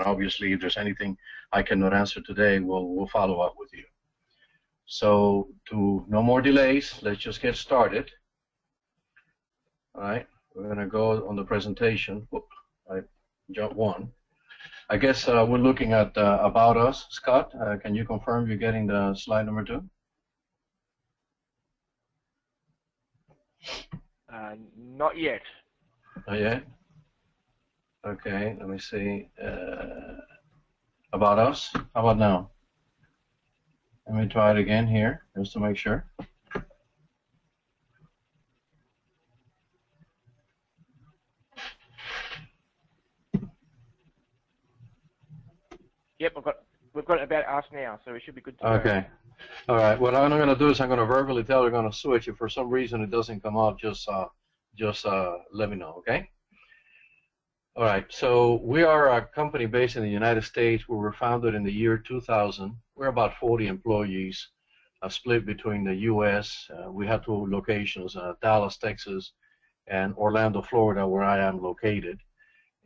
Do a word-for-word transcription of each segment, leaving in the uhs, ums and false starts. Obviously, if there's anything I cannot answer today, we'll, we'll follow up with you. So, to no more delays, let's just get started. All right, we're going to go on the presentation. Whoop, I jumped one. I guess uh, we're looking at uh, About Us. Scott, uh, can you confirm you're getting the slide number two? Uh, not yet. Not yet? Okay, let me see. Uh, about Us? How about now? Let me try it again here, just to make sure. Yep, we've got, we've got About Us now, so it should be good to go. Okay. All right, what I'm going to do is I'm going to verbally tell you I'm going to switch. If for some reason it doesn't come up, just, uh, just uh, let me know, okay? All right, so we are a company based in the United States. We were founded in the year two thousand. We're about forty employees, uh, split between the U S Uh, we have two locations, uh, Dallas, Texas, and Orlando, Florida, where I am located.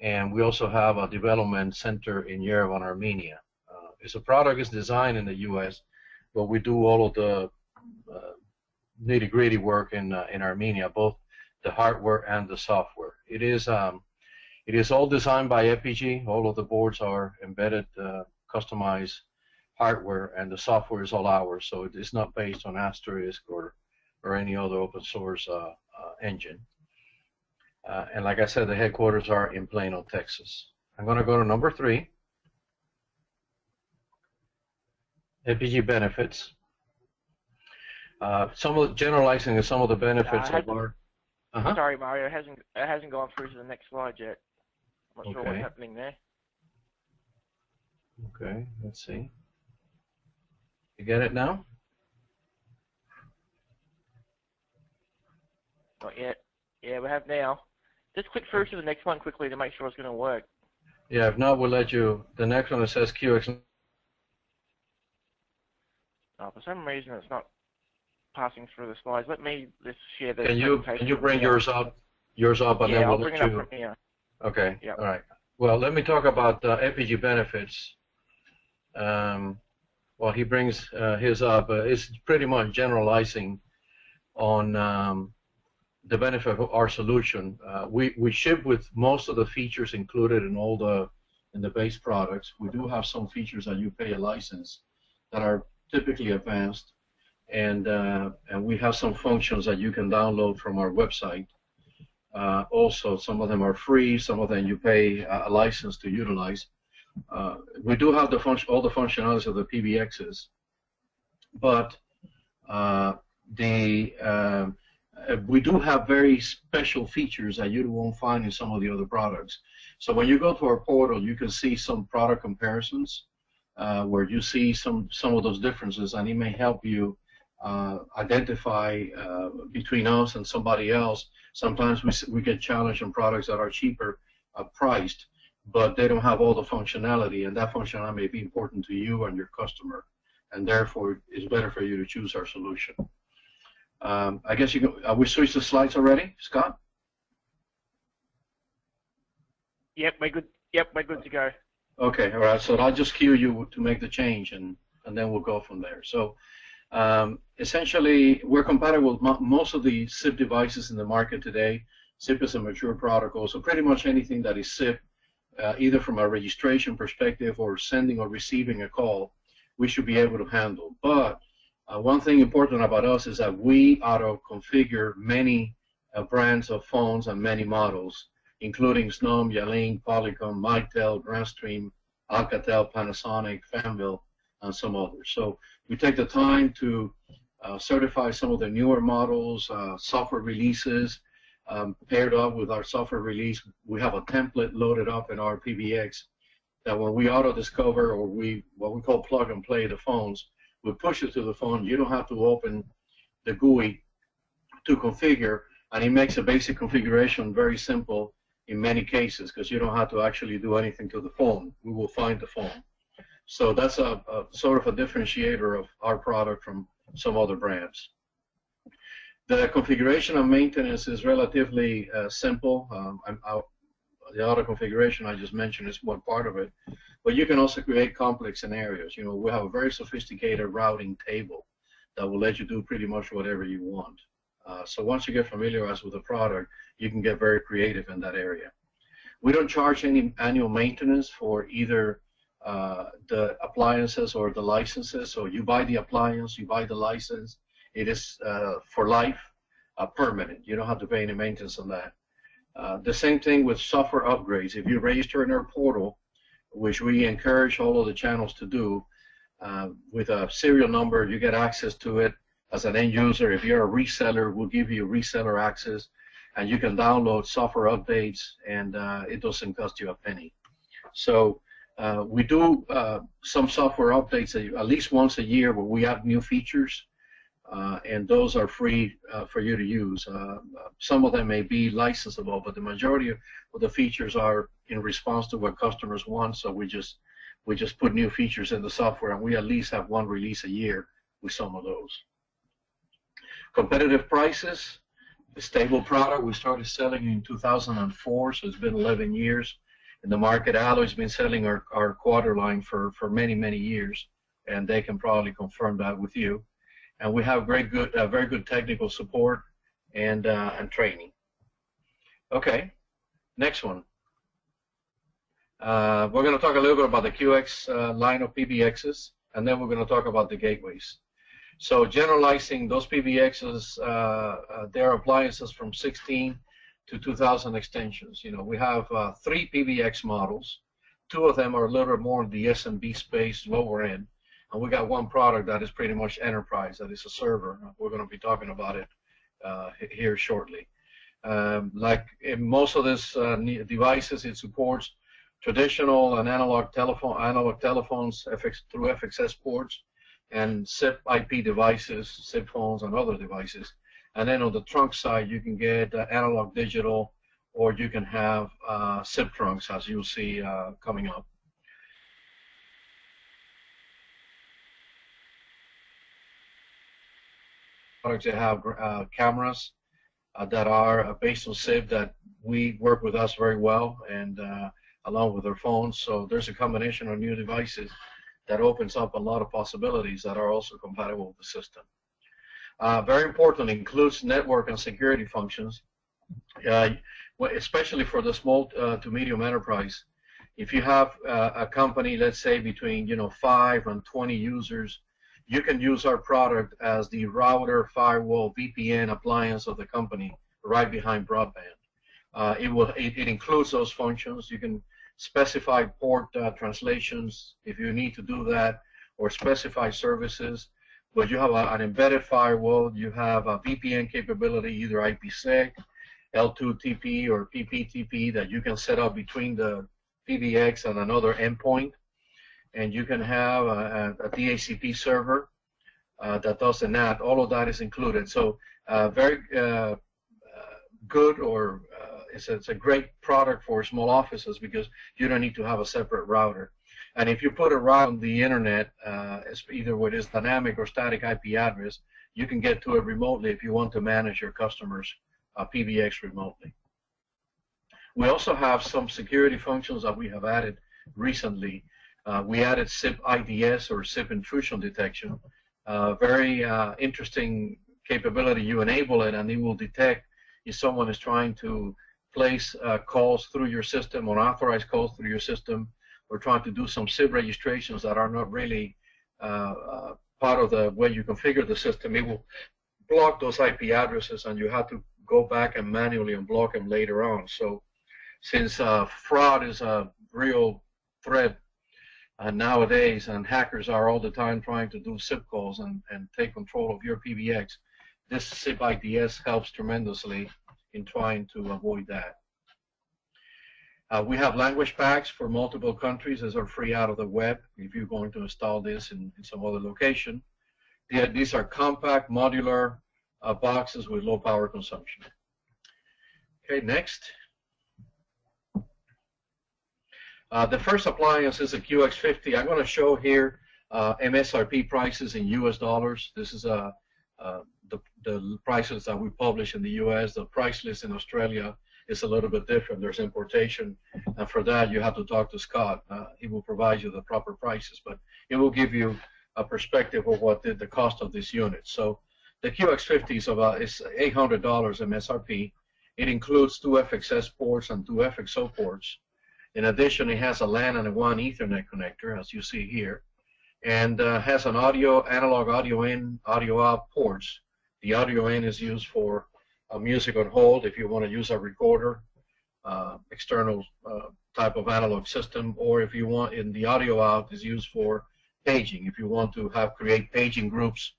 And we also have a development center in Yerevan, Armenia. Uh, it's a product is designed in the U S, but we do all of the uh, nitty-gritty work in, uh, in Armenia, both the hardware and the software. It is... Um, It is all designed by Epygi. All of the boards are embedded, uh, customized hardware, and the software is all ours. So it is not based on Asterisk or, or any other open source uh, uh, engine. Uh, and like I said, the headquarters are in Plano, Texas. I'm going to go to number three, Epygi benefits. Uh, some of the, generalizing is some of the benefits uh, of our. Uh-huh. Sorry, Mario, it hasn't it hasn't gone through to the next slide yet. I'm not sure what's happening there. Okay, let's see. You get it now? Not yet. Yeah, we have now. Just click through to the next one quickly to make sure it's going to work. Yeah, if not, we'll let you. The next one that says Q X. Oh, for some reason it's not passing through the slides. Let me just share the. Can you can you bring yours up? Yours up, and yeah, then we'll I'll bring let it you. Up from here. Okay. Yep. All right. Well, let me talk about uh, Epygi benefits. Um, well, he brings uh, his up. Uh, it's pretty much generalizing on um, the benefit of our solution. Uh, we we ship with most of the features included in all the in the base products. We do have some features that you pay a license that are typically advanced. And, uh, and we have some functions that you can download from our website. Uh, also, some of them are free, some of them you pay a license to utilize. Uh, we do have the function, all the functionalities of the P B Xs, but uh, they, uh, we do have very special features that you won't find in some of the other products. So when you go to our portal, you can see some product comparisons uh, where you see some, some of those differences, and it may help you Uh, identify uh, between us and somebody else. Sometimes we, we get challenged on products that are cheaper uh, priced, but they don't have all the functionality, and that functionality may be important to you and your customer, and therefore it's better for you to choose our solution. Um, I guess you can, uh, we switched the slides already, Scott? Yep, we're good. Yep, we're good to go. Okay, all right. So I'll just cue you to make the change, and and then we'll go from there. So. Um, essentially, we're compatible with mo most of the S I P devices in the market today. S I P is a mature protocol, so pretty much anything that is S I P, uh, either from a registration perspective or sending or receiving a call, we should be able to handle. But uh, one thing important about us is that we auto-configure many uh, brands of phones and many models, including Snom, Yealink, Polycom, Mitel, Grandstream, Alcatel, Panasonic, Fanville, and some others. So we take the time to uh, certify some of the newer models, uh, software releases. Um, paired up with our software release, we have a template loaded up in our P B X that when we auto-discover or we what we call plug-and-play the phones, we push it to the phone. You don't have to open the G U I to configure, and it makes a basic configuration very simple in many cases because you don't have to actually do anything to the phone. We will find the phone. So that's a, a sort of a differentiator of our product from some other brands. The configuration and maintenance is relatively uh, simple. Um, I'm, I'll, the auto configuration I just mentioned is one part of it, but you can also create complex scenarios. You know, we have a very sophisticated routing table that will let you do pretty much whatever you want. Uh, so once you get familiarized with the product, you can get very creative in that area. We don't charge any annual maintenance for either uh, the appliances or the licenses. So you buy the appliance, you buy the license. It is uh, for life, uh, permanent. You don't have to pay any maintenance on that. Uh, the same thing with software upgrades. If you register in our portal, which we encourage all of the channels to do, uh, with a serial number, you get access to it as an end user. If you're a reseller, we'll give you reseller access, and you can download software updates, and uh, it doesn't cost you a penny. So uh, we do uh, some software updates at least once a year where we add new features. Uh, and those are free uh, for you to use. Uh, some of them may be licensable, but the majority of the features are in response to what customers want. So we just we just put new features in the software, and we at least have one release a year with some of those. Competitive prices, the stable product. We started selling in two thousand four, so it's been eleven years in the market. Alloy's been selling our, our quarter line for for many many years, and they can probably confirm that with you. And we have very good, uh, very good technical support and uh, and training. Okay, next one. Uh, we're going to talk a little bit about the Q X uh, line of P B Xs, and then we're going to talk about the gateways. So generalizing those P B Xs, uh, uh, their appliances from sixteen to two thousand extensions. You know, we have uh, three P B X models. Two of them are a little bit more in the S M B space, lower end. And we got one product that is pretty much enterprise, that is a server. We're going to be talking about it uh, here shortly. Um, like in most of these uh, devices, it supports traditional and analog telephone, analog telephones F X, through F X S ports, and S I P I P devices, S I P phones, and other devices. And then on the trunk side, you can get uh, analog digital, or you can have uh, S I P trunks, as you'll see uh, coming up. Products that have uh, cameras uh, that are based on S I P that we work with us very well, and uh, along with their phones. So there's a combination of new devices that opens up a lot of possibilities that are also compatible with the system. Uh, very important, includes network and security functions, uh, especially for the small uh, to medium enterprise. If you have uh, a company, let's say between you know five and twenty users, you can use our product as the router, firewall, V P N appliance of the company right behind broadband. Uh, it will it, it includes those functions. You can specify port uh, translations if you need to do that, or specify services. But you have a, an embedded firewall. You have a V P N capability, either IPsec, L two T P, or P P T P that you can set up between the P B X and another endpoint. And you can have a, a D A C P server uh, that does the N A T. All of that is included. So uh, very uh, uh, good, or uh, it's, it's a great product for small offices because you don't need to have a separate router. And if you put around the internet, uh, it's either with its dynamic or static I P address, you can get to it remotely if you want to manage your customers' uh, P B X remotely. We also have some security functions that we have added recently. Uh, we added S I P I D S, or S I P intrusion detection. Uh, very uh, interesting capability. You enable it, and it will detect if someone is trying to place uh, calls through your system, or unauthorized calls through your system, or trying to do some S I P registrations that are not really uh, uh, part of the way you configure the system. It will block those I P addresses, and you have to go back and manually unblock them later on. So since uh, fraud is a real threat, Uh, nowadays, and hackers are all the time trying to do S I P calls and, and take control of your P B X, this S I P I D S helps tremendously in trying to avoid that. Uh, we have language packs for multiple countries. These are free out of the web if you're going to install this in, in some other location. Yeah, these are compact, modular uh, boxes with low power consumption. Okay, next. Uh, the first appliance is a Q X fifty. I'm going to show here uh, M S R P prices in U S dollars. This is uh, uh, the, the prices that we publish in the U S. The price list in Australia is a little bit different. There's importation, and for that you have to talk to Scott. Uh, he will provide you the proper prices, but it will give you a perspective of what the, the cost of this unit. So the Q X fifty is about is eight hundred dollars M S R P. It includes two F X S ports and two F X O ports. In addition, it has a LAN and a WAN Ethernet connector, as you see here, and uh, has an audio, analog audio in, audio out ports. The audio in is used for uh, music on hold if you want to use a recorder, uh, external uh, type of analog system, or if you want, in the audio out is used for paging. If you want to have create paging groups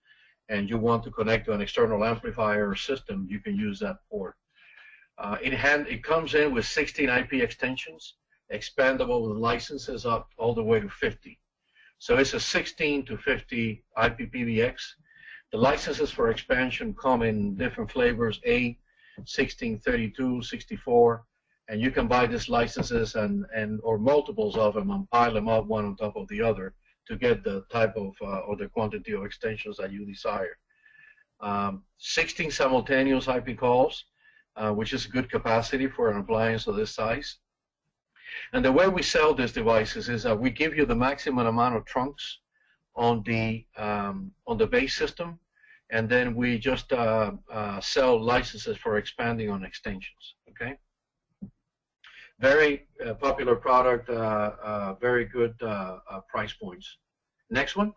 and you want to connect to an external amplifier system, you can use that port. Uh, it, hand, it comes in with sixteen I P extensions, expandable with licenses up all the way to fifty. So it's a sixteen to fifty I P P B X. The licenses for expansion come in different flavors, A, sixteen, thirty-two, sixty-four, and you can buy these licenses and, and or multiples of them and pile them up one on top of the other to get the type of uh, or the quantity of extensions that you desire. Um, sixteen simultaneous I P calls, uh, which is good capacity for an appliance of this size. And the way we sell these devices is that we give you the maximum amount of trunks on the um, on the base system, and then we just uh, uh, sell licenses for expanding on extensions. Okay. Very uh, popular product. Uh, uh, very good uh, uh, price points. Next one.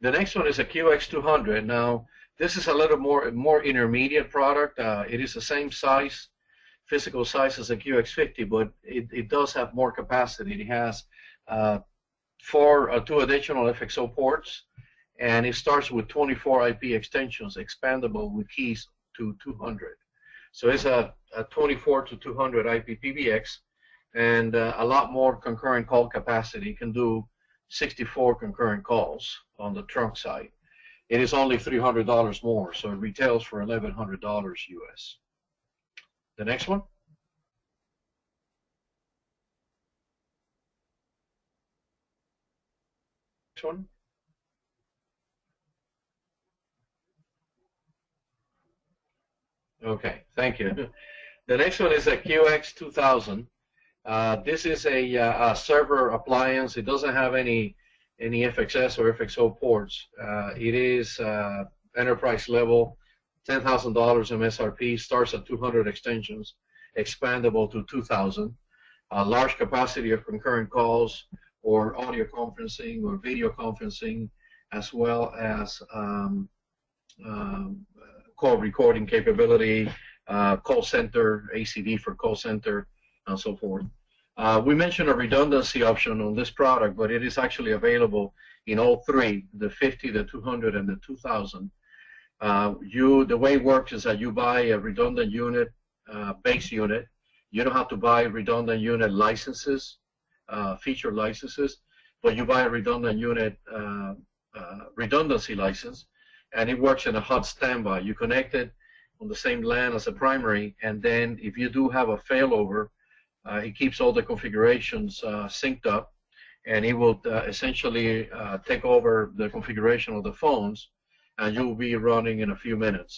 The next one is a Q X two hundred. Now, this is a little more more intermediate product. Uh, it is the same size, physical size as a Q X fifty, but it, it does have more capacity. It has uh, four uh, two additional F X O ports, and it starts with twenty-four I P extensions, expandable with keys to two hundred. So it's a, a twenty-four to two hundred I P P B X, and uh, a lot more concurrent call capacity. You can do sixty-four concurrent calls on the trunk side. It is only three hundred dollars more, so it retails for eleven hundred dollars U S. The next one. Next one. Okay, thank you. The next one is a Q X two thousand. Uh, this is a, uh, a server appliance. It doesn't have any any F X S or F X O ports. Uh, it is uh, enterprise level, ten thousand dollars M S R P, starts at two hundred extensions, expandable to two thousand. Uh, large capacity of concurrent calls or audio conferencing or video conferencing, as well as um, um, call recording capability, uh, call center, A C D for call center, and so forth. Uh, we mentioned a redundancy option on this product, but it is actually available in all three, the fifty, the two hundred, and the two thousand. Uh, you, the way it works is that you buy a redundant unit, uh, base unit. You don't have to buy redundant unit licenses, uh, feature licenses, but you buy a redundant unit uh, uh, redundancy license, and it works in a hot standby. You connect it on the same LAN as a primary, and then if you do have a failover, Uh, it keeps all the configurations uh, synced up, and it will uh, essentially uh, take over the configuration of the phones, and you'll be running in a few minutes.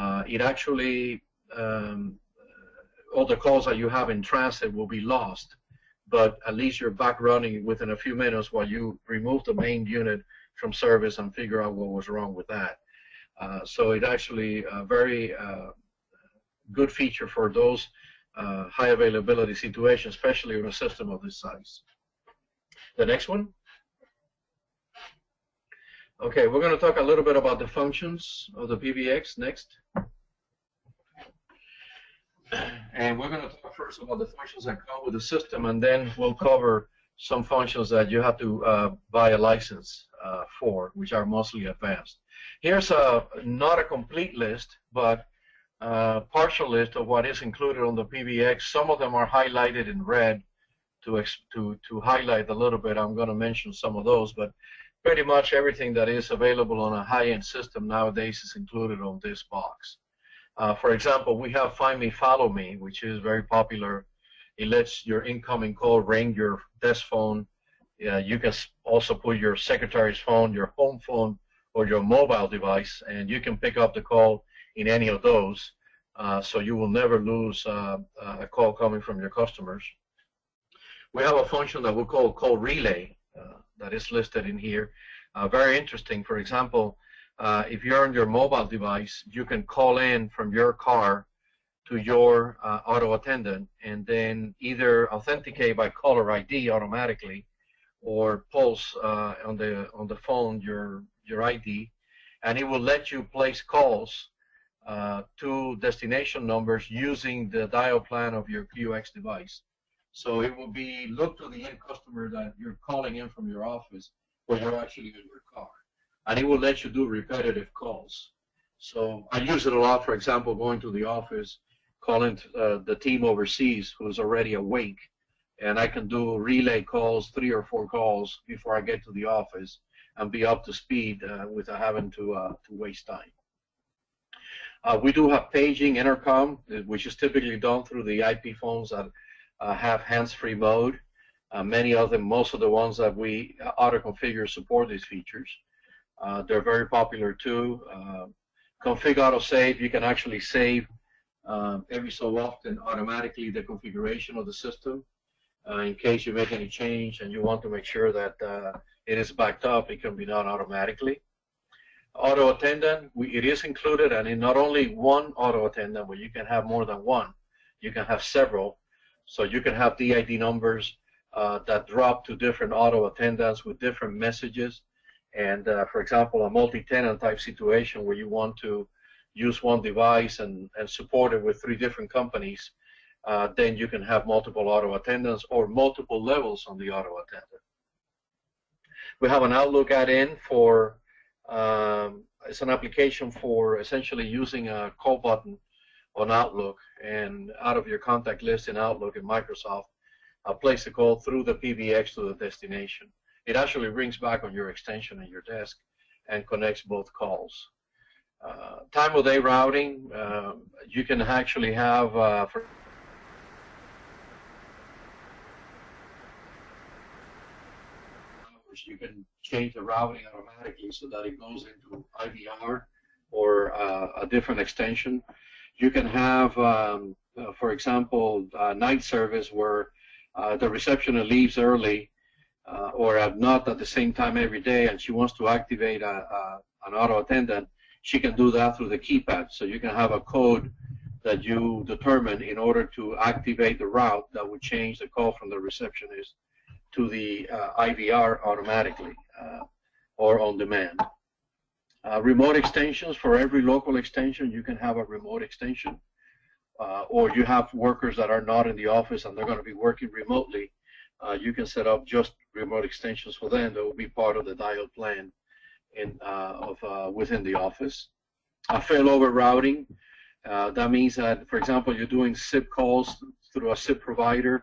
Uh, it actually, um, all the calls that you have in transit will be lost, but at least you're back running within a few minutes while you remove the main unit from service and figure out what was wrong with that. Uh, so it actually a very uh, good feature for those Uh, high availability situation, especially in a system of this size. The next one. Okay, we're going to talk a little bit about the functions of the P B X next. And we're going to talk first about the functions that come with the system, and then we'll cover some functions that you have to uh, buy a license uh, for, which are mostly advanced. Here's a, not a complete list, but Uh, partial list of what is included on the P B X. Some of them are highlighted in red to ex to to highlight a little bit. I'm going to mention some of those, but pretty much everything that is available on a high-end system nowadays is included on this box. Uh, for example, we have Find Me, Follow Me, which is very popular. It lets your incoming call ring your desk phone. Uh, you can also put your secretary's phone, your home phone, or your mobile device, and you can pick up the call in any of those. Uh, so you will never lose uh, a call coming from your customers. We have a function that we call call relay uh, that is listed in here. Uh, very interesting. For example, uh, if you're on your mobile device, you can call in from your car to your uh, auto attendant and then either authenticate by caller I D automatically or pulse uh, on the on the phone your your I D, and it will let you place calls uh, to destination numbers using the dial plan of your Q X device. So it will be look to the end customer that you're calling in from your office, but you're actually in your car, and it will let you do repetitive calls. So I use it a lot. For example, going to the office, calling uh, the team overseas who's already awake, and I can do relay calls, three or four calls before I get to the office, and be up to speed uh, without having to uh, to waste time. Uh, we do have paging intercom, which is typically done through the I P phones that uh, have hands-free mode. Uh, many of them, most of the ones that we auto-configure support these features. Uh, they're very popular too. Uh, Config auto save, you can actually save uh, every so often automatically the configuration of the system uh, in case you make any change and you want to make sure that uh, it is backed up, it can be done automatically. Auto attendant, we, it is included, and in not only one auto attendant, but you can have more than one. You can have several. So you can have D I D numbers uh, that drop to different auto attendants with different messages. And uh, for example, a multi-tenant type situation where you want to use one device and, and support it with three different companies, uh, then you can have multiple auto attendants or multiple levels on the auto attendant. We have an Outlook add-in for, um, it's an application for essentially using a call button on Outlook and out of your contact list in Outlook in Microsoft, uh, place a call through the P B X to the destination. It actually rings back on your extension and your desk and connects both calls. Uh, time of day routing, uh, you can actually have uh, for hours, you can change the routing automatically so that it goes into I V R or uh, a different extension. You can have, um, uh, for example, uh, night service where uh, the receptionist leaves early Uh, or at not at the same time every day, and she wants to activate a, a, an auto attendant, she can do that through the keypad. So you can have a code that you determine in order to activate the route that would change the call from the receptionist to the uh, I V R automatically uh, or on demand. Uh, remote extensions, for every local extension, you can have a remote extension. Uh, or you have workers that are not in the office and they're going to be working remotely. Uh, you can set up just remote extensions for them that will be part of the dial plan in, uh, of, uh, within the office. A failover routing, uh, that means that, for example, you're doing S I P calls through a S I P provider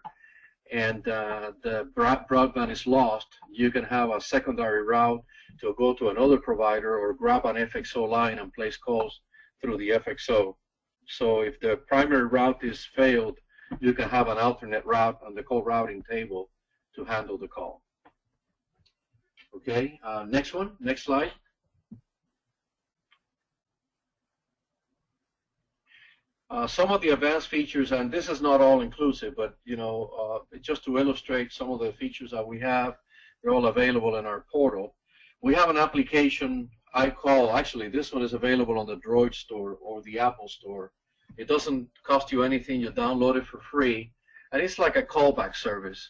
and uh, the broadband is lost. You can have a secondary route to go to another provider or grab an F X O line and place calls through the F X O. So if the primary route is failed, you can have an alternate route on the call routing table to handle the call. Okay, uh, next one, next slide. Uh, some of the advanced features, and this is not all inclusive, but you know, uh, just to illustrate some of the features that we have, they're all available in our portal. We have an application, iCall. Actually, this one is available on the Droid store or the Apple store. It doesn't cost you anything. You download it for free, and it's like a callback service.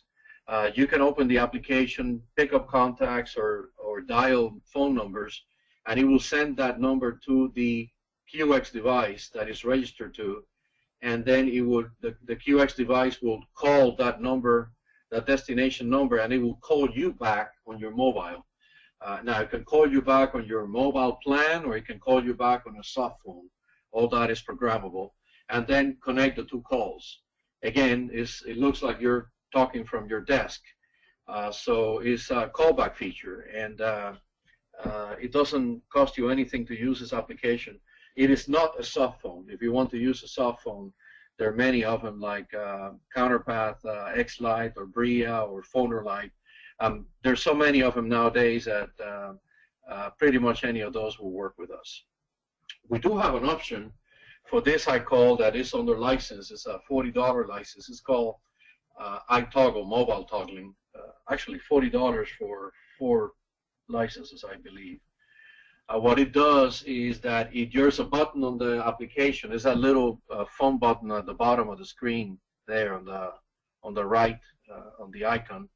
Uh, you can open the application, pick up contacts, or, or dial phone numbers, and it will send that number to the Q X device that is registered to, and then it would the, the Q X device will call that number, that destination number, and it will call you back on your mobile. Uh, now, it can call you back on your mobile plan, or it can call you back on a soft phone. All that is programmable, and then connect the two calls. Again, it's, it looks like you're talking from your desk, uh, so it's a callback feature, and uh, uh, it doesn't cost you anything to use this application. It is not a soft phone. If you want to use a soft phone, there are many of them, like uh, Counterpath, uh, Xlite, or Bria, or Phonerlite. Um, there's so many of them nowadays that uh, uh, pretty much any of those will work with us. we do have an option for this iCall that is under license. It's a forty dollar license. It's called uh, iToggle, mobile toggling. Uh, actually, forty dollars for four licenses, I believe. Uh, what it does is that it, there's a button on the application. There's that little uh, phone button at the bottom of the screen there on the on the right uh, on the icon,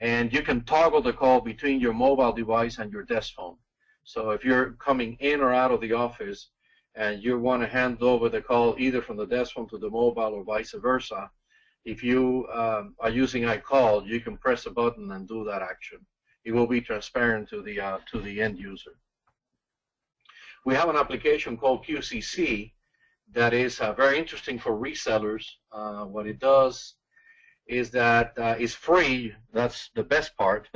and you can toggle the call between your mobile device and your desk phone. So if you're coming in or out of the office and you want to hand over the call either from the desk phone to the mobile or vice versa, if you um, are using iCall, you can press a button and do that action. It will be transparent to the uh, to the end user. We have an application called Q C C that is uh, very interesting for resellers. Uh, what it does is that uh, it's free. That's the best part.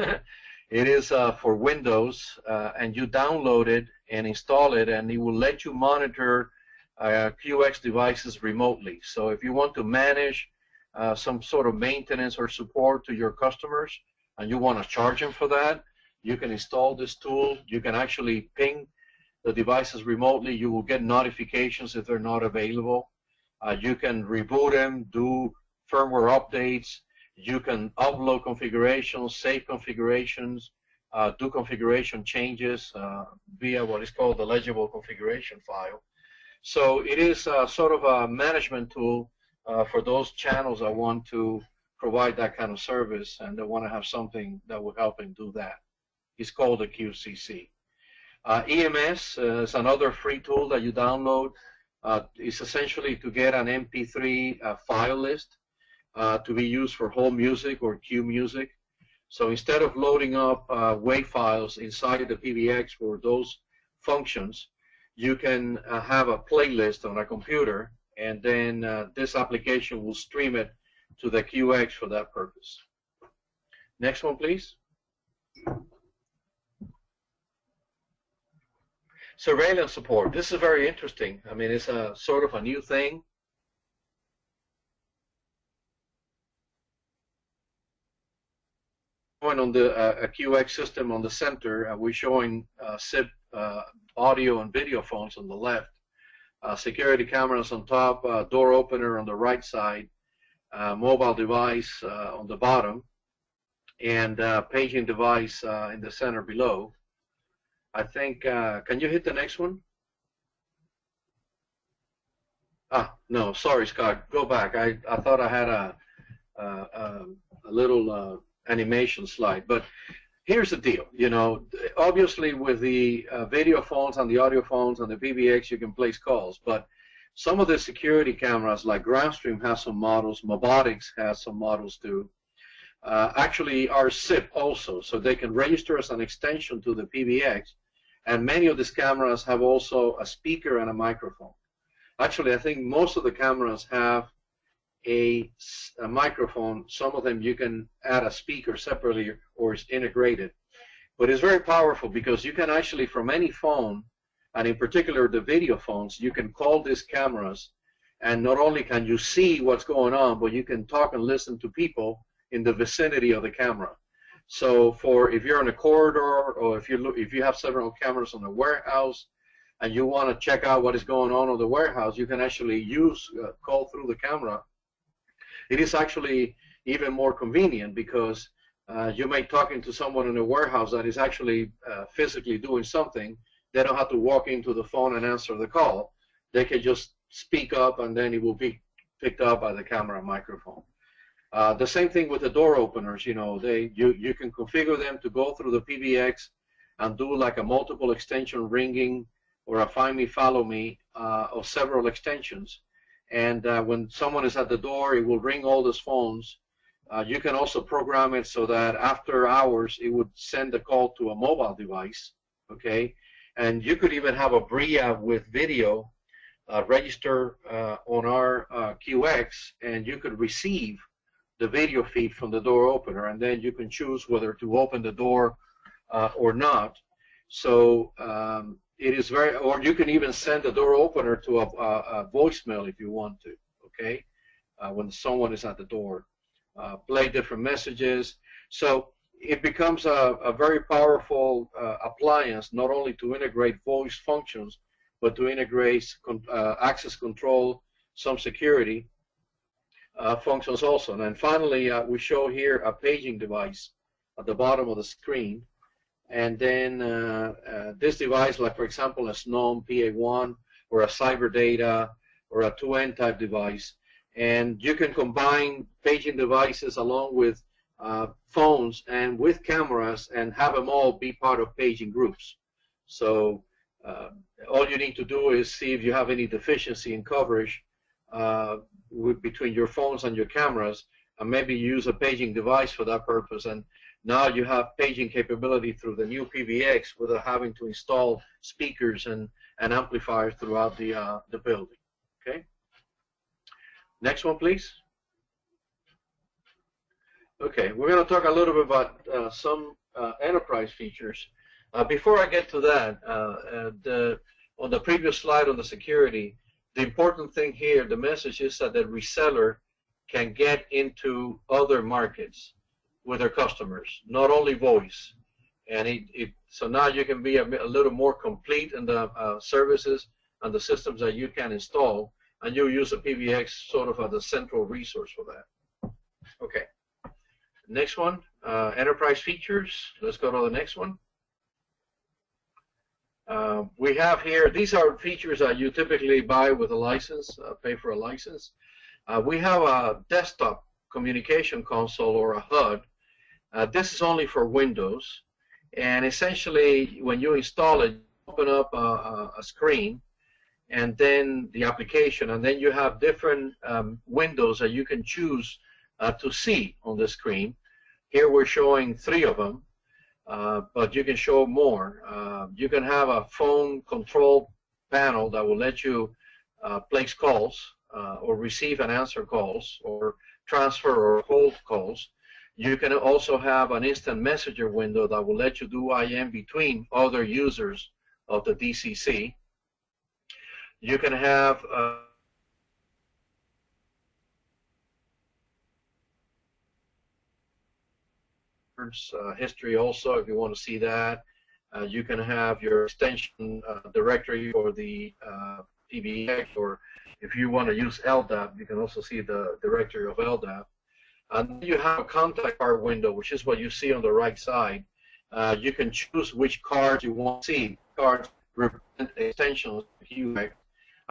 It is uh, for Windows, uh, and you download it and install it, and it will let you monitor uh, Q X devices remotely. So if you want to manage uh, some sort of maintenance or support to your customers, and you want to charge them for that, you can install this tool. You can actually ping the devices remotely. You will get notifications if they're not available. Uh, you can reboot them, do firmware updates. You can upload configurations, save configurations, uh, do configuration changes uh, via what is called the legible configuration file. So it is uh, sort of a management tool uh, for those channels that want to provide that kind of service and they want to have something that will help them do that. It's called the Q C C. Uh, E M S uh, is another free tool that you download. Uh, it's essentially to get an M P three uh, file list uh, to be used for whole music or cue music. So instead of loading up uh, WAV files inside the P B X for those functions, you can uh, have a playlist on a computer, and then uh, this application will stream it to the Q X for that purpose. Next one, please. Surveillance support. This is very interesting. I mean, it's a sort of a new thing. On the uh, a Q X system on the center, uh, we're showing uh, S I P uh, audio and video phones on the left, uh, security cameras on top, uh, door opener on the right side, uh, mobile device uh, on the bottom, and uh, paging device uh, in the center below. I think, uh, can you hit the next one? Ah, no, sorry, Scott, go back. I, I thought I had a, uh, a little uh, animation slide, but here's the deal. You know, obviously with the uh, video phones and the audio phones and the P B X, you can place calls, but some of the security cameras like Grandstream has some models, Mobotics has some models too. Uh, actually are S I P also, so they can register as an extension to the P B X, and many of these cameras have also a speaker and a microphone. Actually, I think most of the cameras have a, a microphone. Some of them you can add a speaker separately or it's integrated. But it's very powerful because you can actually, from any phone, and in particular the video phones, you can call these cameras, and not only can you see what's going on, but you can talk and listen to people in the vicinity of the camera. So for if you're in a corridor, or if you look, if you have several cameras on the warehouse and you want to check out what is going on in the warehouse, you can actually use uh, call through the camera. It is actually even more convenient because uh, you may be talking to someone in a warehouse that is actually uh, physically doing something. They don't have to walk into the phone and answer the call. They can just speak up, and then it will be picked up by the camera and microphone. Uh, the same thing with the door openers. You know, they you you can configure them to go through the P B X and do like a multiple extension ringing or a find me, follow me uh, of several extensions. And uh, when someone is at the door, it will ring all those phones. Uh, you can also program it so that after hours it would send a call to a mobile device. Okay, and you could even have a Bria with video uh, register uh, on our uh, Q X, and you could receive the video feed from the door opener, and then you can choose whether to open the door uh, or not. So um, it is very, or you can even send the door opener to a, a, a voicemail if you want to, okay, uh, when someone is at the door. Uh, play different messages. So it becomes a, a very powerful uh, appliance, not only to integrate voice functions, but to integrate con uh, access control, some security uh, functions also. And then finally, uh, we show here a paging device at the bottom of the screen. And then uh, uh, this device, like for example a Snom P A one or a cyber data or a two N type device, and you can combine paging devices along with uh, phones and with cameras and have them all be part of paging groups. So uh, all you need to do is see if you have any deficiency in coverage uh, with, between your phones and your cameras, and maybe use a paging device for that purpose. And now you have paging capability through the new P B X without having to install speakers and, and amplifiers throughout the, uh, the building. Okay. Next one, please. Okay, we're going to talk a little bit about uh, some uh, enterprise features. Uh, before I get to that, uh, uh, the, on the previous slide on the security, the important thing here, the message is that the reseller can get into other markets with their customers, not only voice. And it, it, so now you can be a, a little more complete in the uh, services and the systems that you can install, and you use a P B X sort of as a central resource for that. Okay, next one, uh, enterprise features. Let's go to the next one. Uh, we have here, these are features that you typically buy with a license, uh, pay for a license. Uh, we have a desktop communication console or a H U D. Uh, this is only for Windows, and essentially when you install it, open up a, a, a screen and then the application, and then you have different um, windows that you can choose uh, to see on the screen. Here we're showing three of them, uh, but you can show more. Uh, you can have a phone control panel that will let you uh, place calls uh, or receive and answer calls or transfer or hold calls. You can also have an instant messenger window that will let you do I M between other users of the D C C. You can have uh, history also if you want to see that. Uh, you can have your extension uh, directory or the uh, P B X, or if you want to use L D A P, you can also see the directory of L D A P. And you have a contact card window, which is what you see on the right side. Uh, you can choose which cards you want to see. Cards represent extensions of Q X.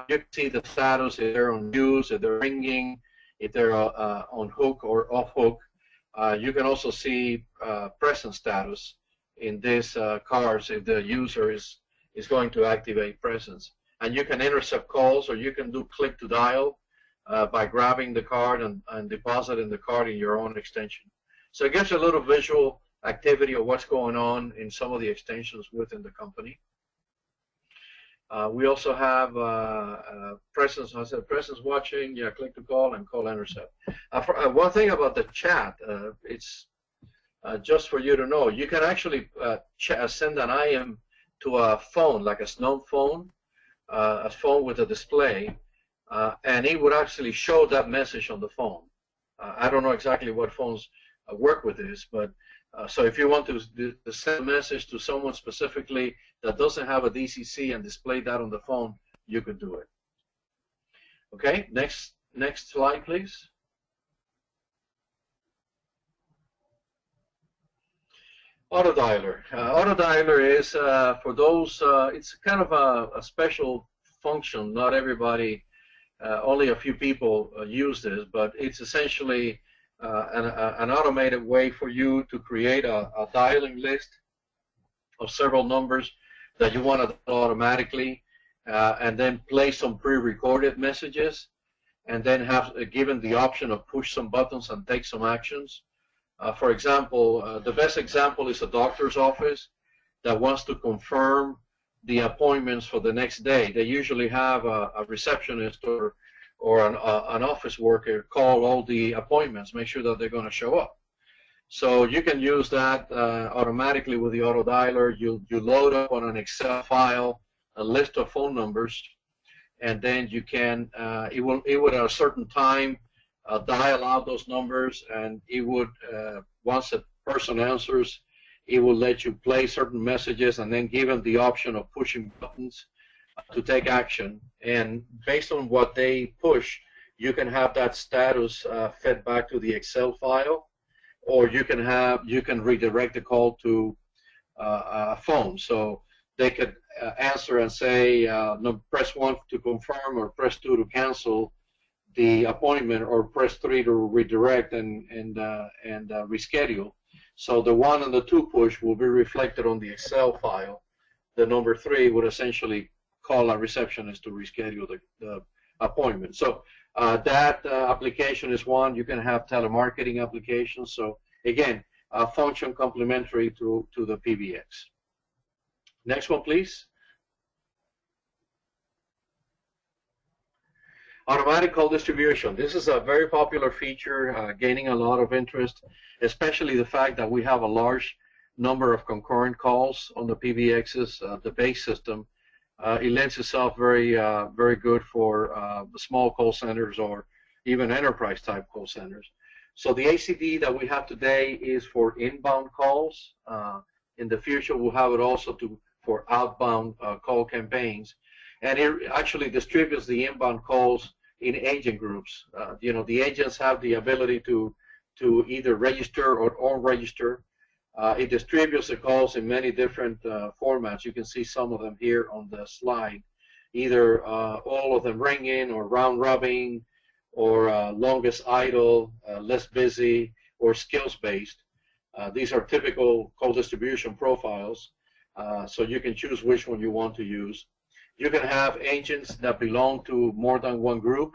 You can see the status, if they're on use, if they're ringing, if they're uh, on hook or off hook. Uh, you can also see uh, present status in these uh, cards if the user is, is going to activate presence. And you can intercept calls, or you can do click to dial uh, by grabbing the card and, and depositing the card in your own extension. So it gives you a little visual activity of what's going on in some of the extensions within the company. Uh, we also have uh, uh, presence. I said presence watching. Yeah, click to call and call intercept. Uh, for, uh, one thing about the chat, uh, it's uh, just for you to know. You can actually uh, ch send an I M to a phone, like a Snom phone, uh, a phone with a display, uh, and it would actually show that message on the phone. Uh, I don't know exactly what phones uh, work with this, but Uh, so if you want to, to send a message to someone specifically that doesn't have a D C C and display that on the phone, you could do it. Okay, next next slide, please. Autodialer. Uh, Autodialer is uh, for those, uh, it's kind of a, a special function. Not everybody, uh, only a few people uh, use this, but it's essentially Uh, an, uh, an automated way for you to create a, a dialing list of several numbers that you want to dial automatically, uh, and then play some pre-recorded messages, and then have uh, given the option of push some buttons and take some actions. Uh, for example, uh, the best example is a doctor's office that wants to confirm the appointments for the next day. They usually have a, a receptionist or or an, uh, an office worker call all the appointments, make sure that they're going to show up. So you can use that uh, automatically with the auto dialer. You, you load up on an Excel file a list of phone numbers, and then you can, uh, it will, it would at a certain time uh, dial out those numbers, and it would, uh, once a person answers, it will let you play certain messages and then give them the option of pushing buttons to take action, and based on what they push, you can have that status uh, fed back to the Excel file, or you can have you can redirect the call to uh, a phone, so they could uh, answer and say, uh, no, press one to confirm, or press two to cancel the appointment, or press three to redirect and and uh, and uh, reschedule. So the one and the two push will be reflected on the Excel file. The number three would essentially call a receptionist to reschedule the, the appointment. So uh, that uh, application is one. You can have telemarketing applications. So again, a function complementary to, to the P B X. Next one, please. Automatic call distribution. This is a very popular feature, uh, gaining a lot of interest, especially the fact that we have a large number of concurrent calls on the P B Xs, uh, the base system. Uh, it lends itself very, uh, very good for uh, small call centers or even enterprise-type call centers. So the A C D that we have today is for inbound calls. Uh, in the future, we'll have it also to for outbound uh, call campaigns. And it actually distributes the inbound calls in agent groups. Uh, you know, the agents have the ability to to either register or unregister. Uh, it distributes the calls in many different uh, formats. You can see some of them here on the slide. Either uh, all of them ring-in, or round-robin, or uh, longest idle, uh, less busy, or skills-based. Uh, these are typical call distribution profiles, uh, so you can choose which one you want to use. You can have agents that belong to more than one group.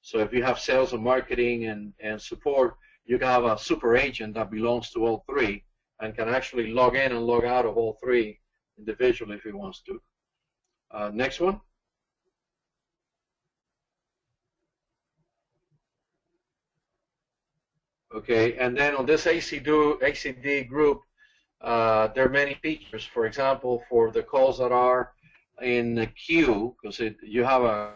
So if you have sales and marketing and, and support, you can have a super agent that belongs to all three and can actually log in and log out of all three individually if he wants to. Uh, next one. Okay, and then on this A C D group, uh, there are many features. For example, for the calls that are in the queue, because you have a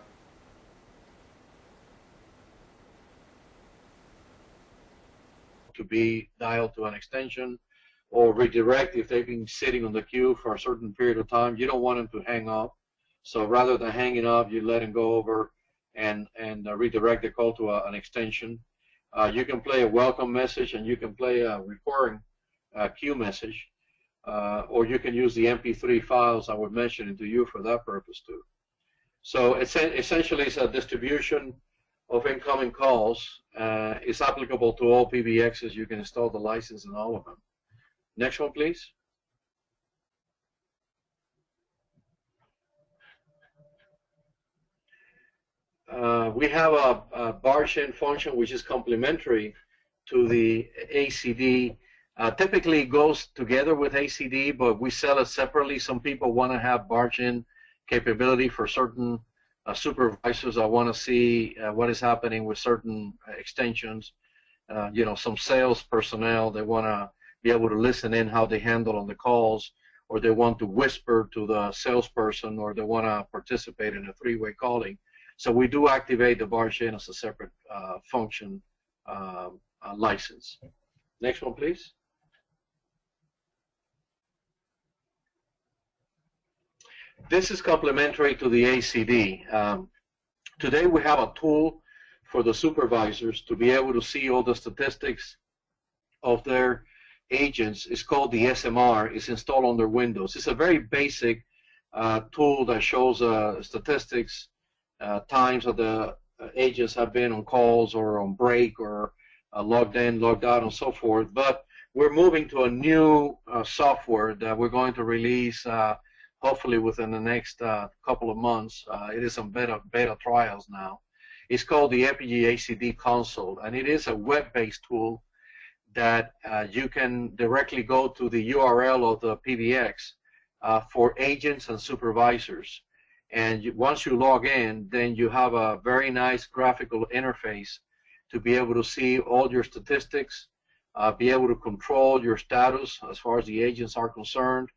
to be dialed to an extension or redirect if they've been sitting on the queue for a certain period of time. You don't want them to hang up, so rather than hanging up, you let them go over and and uh, redirect the call to a, an extension. Uh, you can play a welcome message, and you can play a recurring uh, queue message. Uh, or you can use the M P three files I was mentioning to you for that purpose too. So it's a, essentially it's a distribution of incoming calls. Uh, it's applicable to all P B Xs. You can install the license in all of them. Next one, please. Uh, we have a, a barchain function which is complementary to the A C D. Uh, typically it goes together with A C D, but we sell it separately. Some people want to have barge-in capability for certain uh, supervisors. I want to see uh, what is happening with certain extensions. Uh, you know, some sales personnel, they want to be able to listen in how they handle on the calls, or they want to whisper to the salesperson, or they want to participate in a three-way calling. So we do activate the barge-in as a separate uh, function uh, uh, license. Next one, please. This is complementary to the A C D. Um, today we have a tool for the supervisors to be able to see all the statistics of their agents. It's called the S M R. It's installed on their Windows. It's a very basic uh, tool that shows uh, statistics, uh, times that the agents have been on calls or on break or uh, logged in, logged out, and so forth. But we're moving to a new uh, software that we're going to release uh, hopefully within the next uh, couple of months. Uh, it is in beta, beta trials now. It's called the Epygi A C D Console, and it is a web-based tool that uh, you can directly go to the U R L of the P B X uh, for agents and supervisors. And you, once you log in, then you have a very nice graphical interface to be able to see all your statistics, uh, be able to control your status as far as the agents are concerned.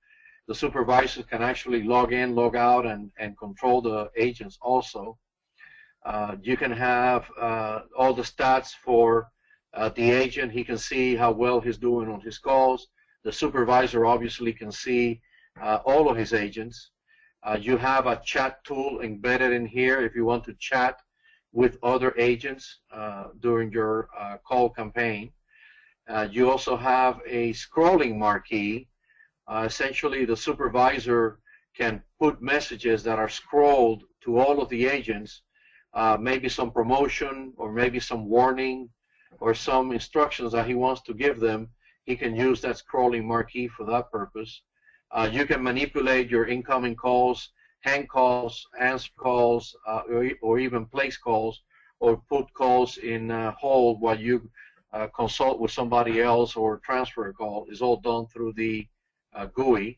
The supervisors can actually log in, log out, and, and control the agents also. Uh, you can have uh, all the stats for uh, the agent. He can see how well he's doing on his calls. The supervisor obviously can see uh, all of his agents. Uh, you have a chat tool embedded in here if you want to chat with other agents uh, during your uh, call campaign. Uh, you also have a scrolling marquee. Uh, essentially, the supervisor can put messages that are scrolled to all of the agents, uh, maybe some promotion or maybe some warning or some instructions that he wants to give them. He can use that scrolling marquee for that purpose. Uh, you can manipulate your incoming calls, hang calls, answer calls, uh, or, or even place calls, or put calls in uh, hold while you uh, consult with somebody else or transfer a call. It's all done through the uh, G U I.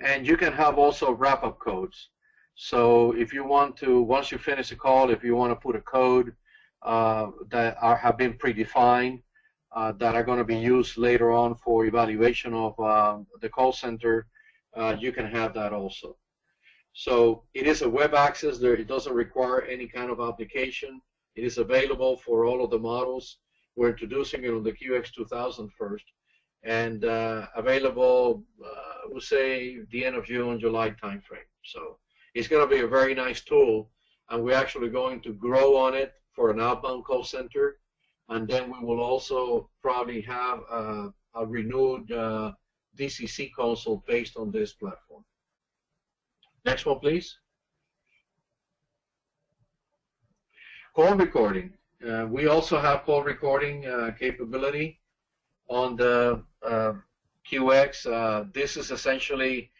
And you can have also wrap-up codes. So if you want to, once you finish a call, if you want to put a code uh, that are, have been predefined, Uh, that are going to be used later on for evaluation of uh, the call center, uh, you can have that also. So it is a web access. There, it doesn't require any kind of application. It is available for all of the models. We're introducing it on the Q X two thousand first, and uh, available, uh, we'll say, the end of June, July timeframe. So it's going to be a very nice tool, and we're actually going to grow on it for an outbound call center. And then we will also probably have a, a renewed uh, D C C console based on this platform. Next one, please. Call recording. Uh, we also have call recording uh, capability on the uh, Q X. Uh, this is essentially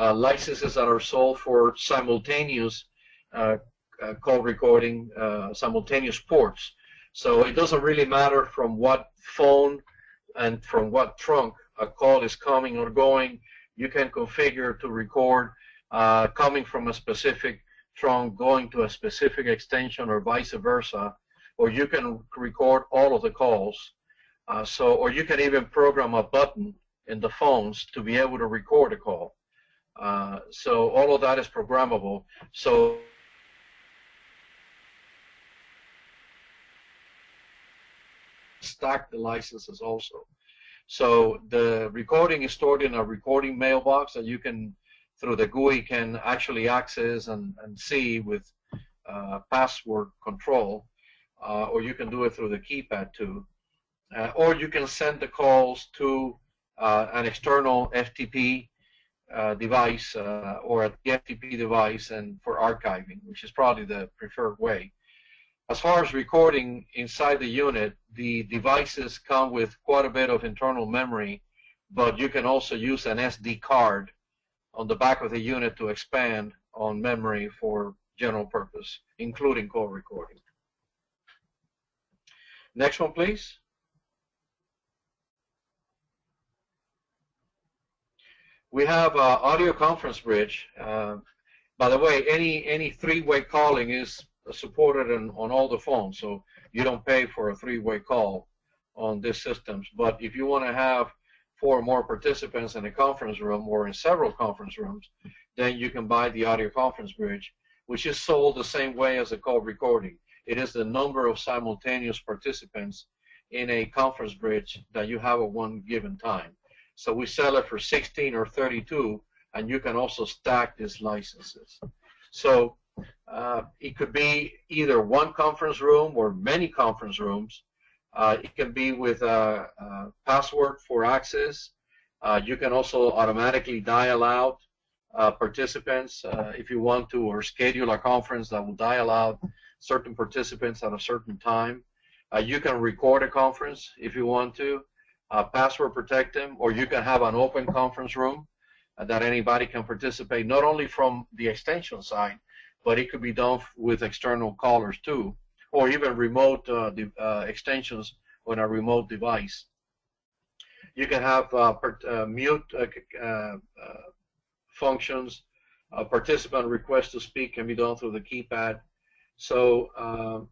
uh, licenses that are sold for simultaneous uh, uh, call recording, uh, simultaneous ports. So it doesn't really matter from what phone and from what trunk a call is coming or going. You can configure to record uh, coming from a specific trunk, going to a specific extension, or vice versa. Or you can record all of the calls. Uh, so, or you can even program a button in the phones to be able to record a call. Uh, so all of that is programmable. So stack the licenses also. So the recording is stored in a recording mailbox that you can, through the G U I, can actually access and, and see with uh, password control, uh, or you can do it through the keypad too. Uh, or you can send the calls to uh, an external F T P uh, device uh, or a F T P device and for archiving, which is probably the preferred way. As far as recording inside the unit, the devices come with quite a bit of internal memory, but you can also use an S D card on the back of the unit to expand on memory for general purpose, including call recording. Next one, please. We have uh, audio conference bridge. Uh, by the way, any any three-way calling is supported on, on all the phones, so you don't pay for a three-way call on these systems. But if you want to have four or more participants in a conference room or in several conference rooms, then you can buy the audio conference bridge, which is sold the same way as the call recording. It is the number of simultaneous participants in a conference bridge that you have at one given time. So we sell it for sixteen or thirty-two, and you can also stack these licenses. So Uh, it could be either one conference room or many conference rooms. Uh, it can be with a, a password for access. Uh, you can also automatically dial out uh, participants uh, if you want to, or schedule a conference that will dial out certain participants at a certain time. Uh, you can record a conference if you want to, uh, password protect them, or you can have an open conference room uh, that anybody can participate, not only from the extension side, but it could be done with external callers too, or even remote uh, uh, extensions on a remote device. You can have uh, uh, mute uh, uh, functions. A participant request to speak can be done through the keypad. So uh,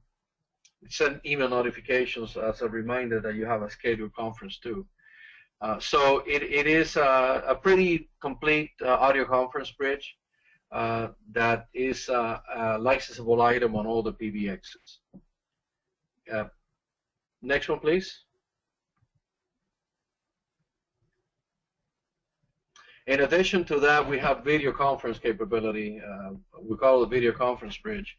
send email notifications as a reminder that you have a scheduled conference too. Uh, so it, it is a, a pretty complete uh, audio conference bridge. Uh, that is uh, a licensable item on all the P B Xs. Uh, next one, please. In addition to that, we have video conference capability. Uh, we call it video conference bridge.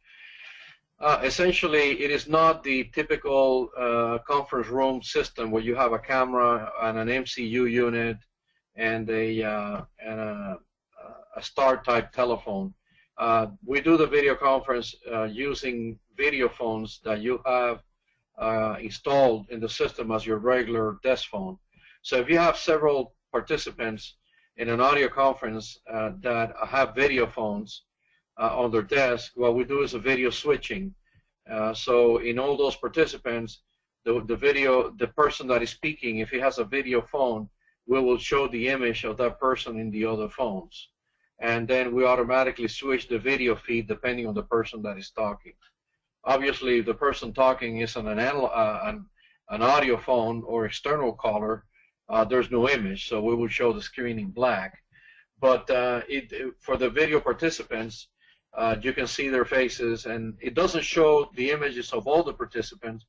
Uh, essentially, it is not the typical uh, conference room system where you have a camera and an M C U unit and a uh, and a, a star-type telephone. Uh, we do the video conference uh, using video phones that you have uh, installed in the system as your regular desk phone. So if you have several participants in an audio conference uh, that have video phones uh, on their desk, what we do is a video switching. Uh, so in all those participants, the, the video, the person that is speaking, if he has a video phone, we will show the image of that person in the other phones. And then we automatically switch the video feed depending on the person that is talking. Obviously, if the person talking is on an, anal uh, an, an audio phone or external caller, Uh, there's no image, so we will show the screen in black. But uh, it, it, for the video participants, uh, you can see their faces, and it doesn't show the images of all the participants,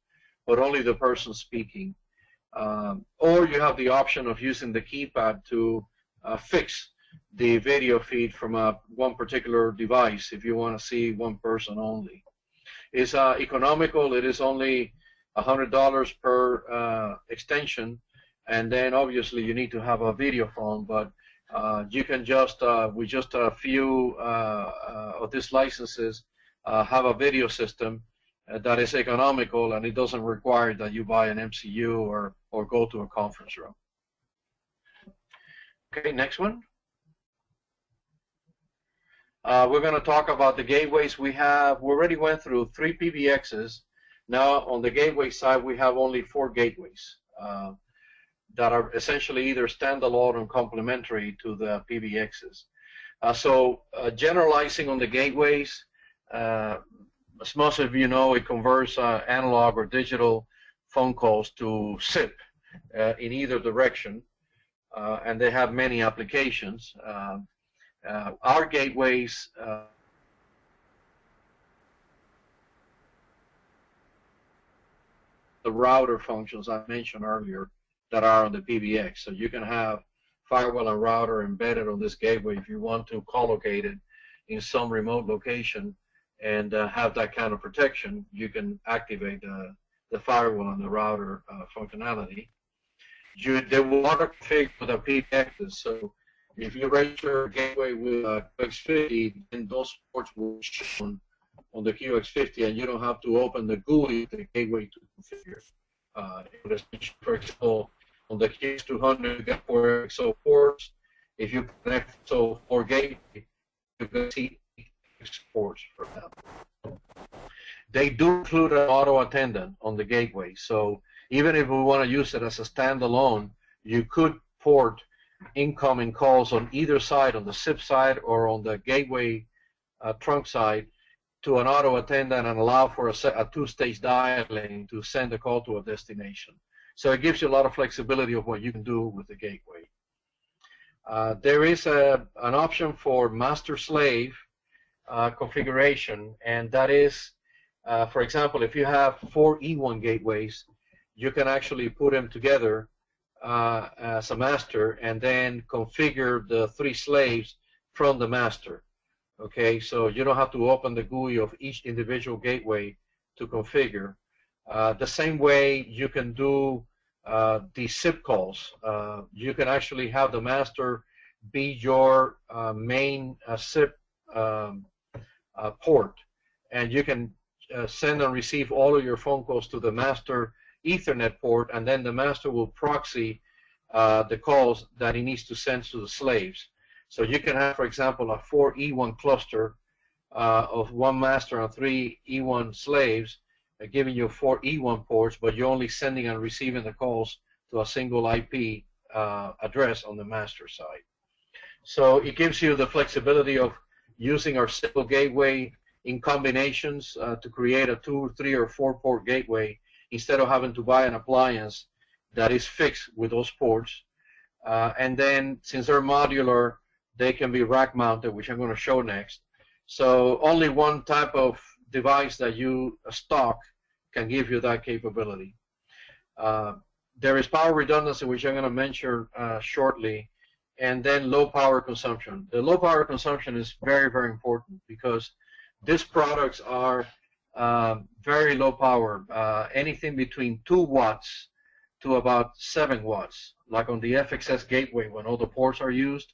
but only the person speaking. Um, or you have the option of using the keypad to uh, fix the video feed from a, one particular device if you want to see one person only. It's uh, economical. It is only one hundred dollars per uh, extension. And then obviously you need to have a video phone, but uh, you can just, uh, with just a few uh, uh, of these licenses, uh, have a video system uh, that is economical, and it doesn't require that you buy an M C U or, or go to a conference room. Okay, next one. Uh, we're going to talk about the gateways we have. We already went through three P B Xs. Now on the gateway side, we have only four gateways. Uh, that are essentially either standalone or complementary to the P B Xs. Uh, so uh, generalizing on the gateways, uh, as most of you know, it converts uh, analog or digital phone calls to S I P uh, in either direction, uh, and they have many applications. Uh, uh, our gateways uh, the router functions I mentioned earlier that are on the P B X. So you can have firewall and router embedded on this gateway if you want to collocate it in some remote location and uh, have that kind of protection. You can activate uh, the firewall and the router uh, functionality. You, they will auto-configure the P B Xs. So if you register your gateway with uh, Q X fifty, then those ports will show on the Q X fifty, and you don't have to open the G U I to the gateway to configure. Uh, for example, on the Q X two hundred, you get four F X O ports. If you connect so four gateway, you can see F X ports for them. They do include an auto attendant on the gateway. So even if we want to use it as a standalone, you could port incoming calls on either side, on the S I P side or on the gateway uh, trunk side, to an auto attendant and allow for a, a two-stage dialing to send a call to a destination. So it gives you a lot of flexibility of what you can do with the gateway. Uh, there is a, an option for master-slave uh, configuration, and that is, uh, for example, if you have four E one gateways, you can actually put them together uh, as a master and then configure the three slaves from the master. Okay, so you don't have to open the G U I of each individual gateway to configure. Uh, the same way you can do uh, the S I P calls. Uh, you can actually have the master be your uh, main uh, S I P um, uh, port, and you can uh, send and receive all of your phone calls to the master Ethernet port, and then the master will proxy uh, the calls that he needs to send to the slaves. So you can have, for example, a four E one cluster uh, of one master and three E one slaves, uh, giving you four E one ports, but you're only sending and receiving the calls to a single I P uh, address on the master side. So it gives you the flexibility of using our simple gateway in combinations uh, to create a two, three, or four port gateway instead of having to buy an appliance that is fixed with those ports. Uh, and then, since they're modular, they can be rack mounted, which I'm going to show next. So only one type of device that you stock can give you that capability. Uh, there is power redundancy, which I'm going to mention uh, shortly, and then low power consumption. The low power consumption is very, very important because these products are uh, very low power, uh, anything between two watts to about seven watts. Like on the F X S gateway, when all the ports are used,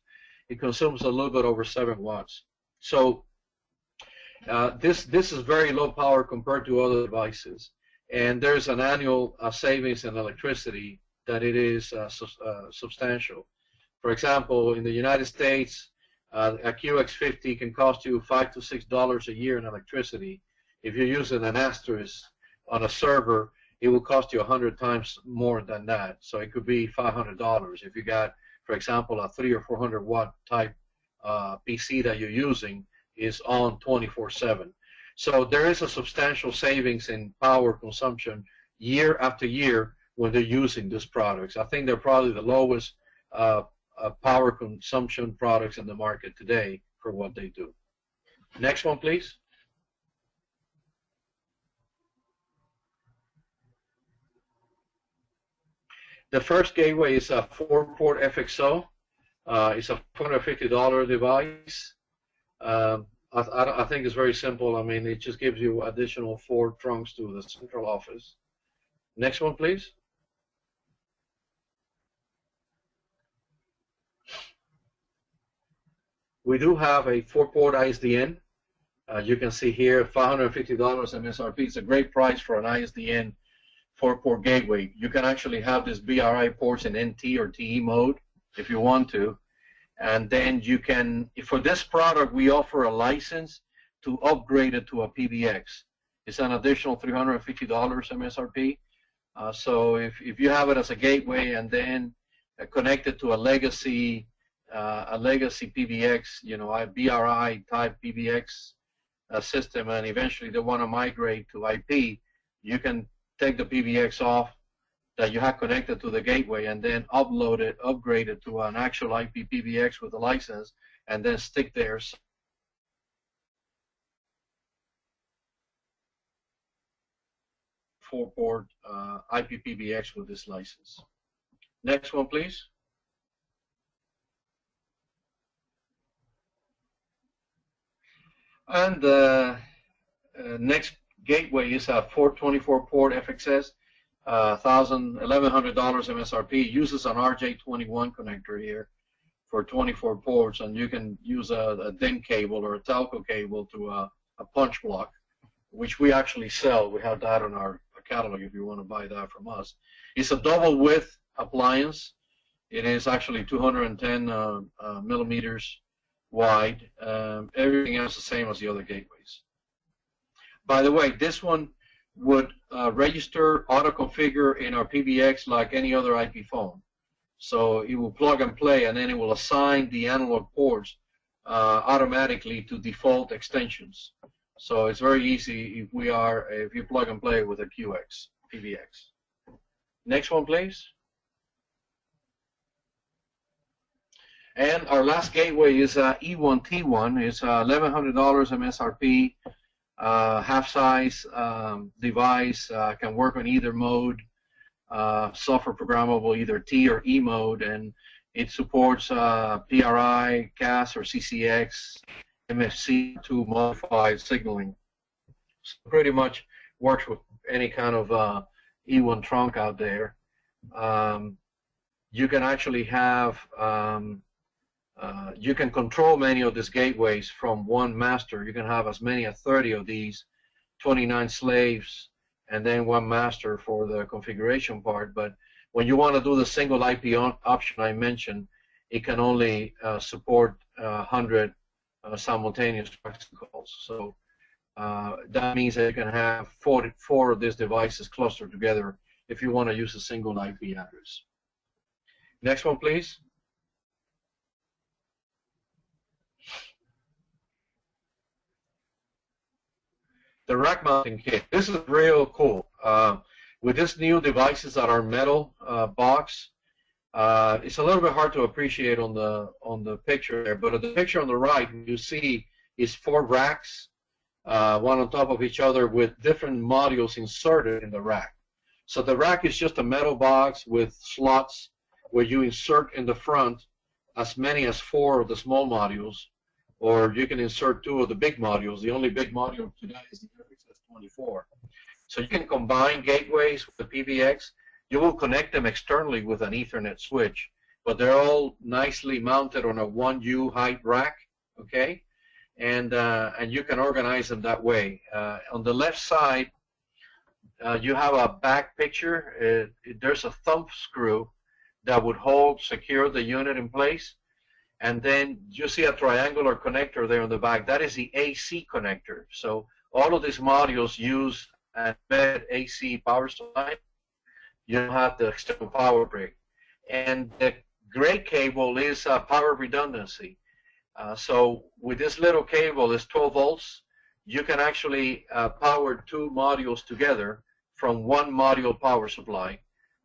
it consumes a little bit over seven watts. So uh, this, this is very low power compared to other devices. And there's an annual uh, savings in electricity that it is uh, su uh, substantial. For example, in the United States, uh, a Q X fifty can cost you five to six dollars a year in electricity. If you're using an Asterisk on a server, it will cost you a hundred times more than that. So it could be five hundred dollars if you got, for example, a three or four hundred watt type uh, P C that you're using is on twenty-four seven. So there is a substantial savings in power consumption year after year when they're using these products. I think they're probably the lowest uh, uh, power consumption products in the market today for what they do. Next one, please. The first gateway is a four-port F X O. Uh, it's a four hundred fifty dollar device. Um, I, I, I think it's very simple. I mean, it just gives you additional four trunks to the central office. Next one, please. We do have a four-port I S D N. Uh, you can see here, five hundred fifty dollars M S R P. It's a great price for an I S D N four-port gateway. You can actually have this B R I ports in N T or T E mode if you want to. And then you can, for this product, we offer a license to upgrade it to a P B X. It's an additional three hundred fifty dollars M S R P. Uh, so if, if you have it as a gateway and then uh, connect it to a legacy uh, a legacy P B X, you know, a B R I type P B X uh, system, and eventually they want to migrate to I P, you can take the P B X off that you have connected to the gateway and then upload it, upgrade it to an actual I P P B X with a license, and then stick theirs. Four-port uh, I P P B X with this license. Next one, please. And the uh, uh, next gateway is a four twenty-four port F X S. Uh, eleven hundred dollars M S R P, uses an R J twenty-one connector here for twenty-four ports, and you can use a, a D I N cable or a telco cable to a, a punch block, which we actually sell. We have that on our catalog if you want to buy that from us. It's a double width appliance. It is actually two hundred ten uh, uh, millimeters wide. Um, everything else the same as the other gateways. By the way, this one would uh, register, auto-configure in our P B X like any other I P phone. So it will plug and play, and then it will assign the analog ports uh, automatically to default extensions. So it's very easy if we are if you plug and play with a Q X P B X. Next one, please. And our last gateway is uh, E one T one. It's uh, eleven hundred dollars M S R P. Uh, half-size um, device, uh, can work on either mode, uh, software programmable, either T or E mode, and it supports uh, P R I, C A S, or C C X, M F C to modify signaling. So pretty much works with any kind of uh, E one trunk out there. Um, you can actually have um, Uh, you can control many of these gateways from one master. You can have as many as thirty of these, twenty-nine slaves, and then one master for the configuration part. But when you want to do the single I P on option I mentioned, it can only uh, support uh, one hundred uh, simultaneous calls. So uh, that means that you can have forty-four of these devices clustered together if you want to use a single I P address. Next one, please. The rack mounting kit. This is real cool. Uh, with this new devices that are metal uh, box, uh, it's a little bit hard to appreciate on the on the picture there. But the picture on the right, you see, is four racks, uh, one on top of each other, with different modules inserted in the rack. So the rack is just a metal box with slots where you insert in the front as many as four of the small modules, or you can insert two of the big modules. The only big module today is the F X S twenty-four. So you can combine gateways with the P B X. You will connect them externally with an Ethernet switch, but they're all nicely mounted on a one U height rack, okay? And, uh, and you can organize them that way. Uh, on the left side, uh, you have a back picture. Uh, there's a thumb screw that would hold, secure the unit in place. And then you see a triangular connector there on the back. That is the A C connector. So all of these modules use an A C power supply. You don't have the external power brick. And the gray cable is uh, power redundancy. Uh, so with this little cable, it's twelve volts. You can actually uh, power two modules together from one module power supply.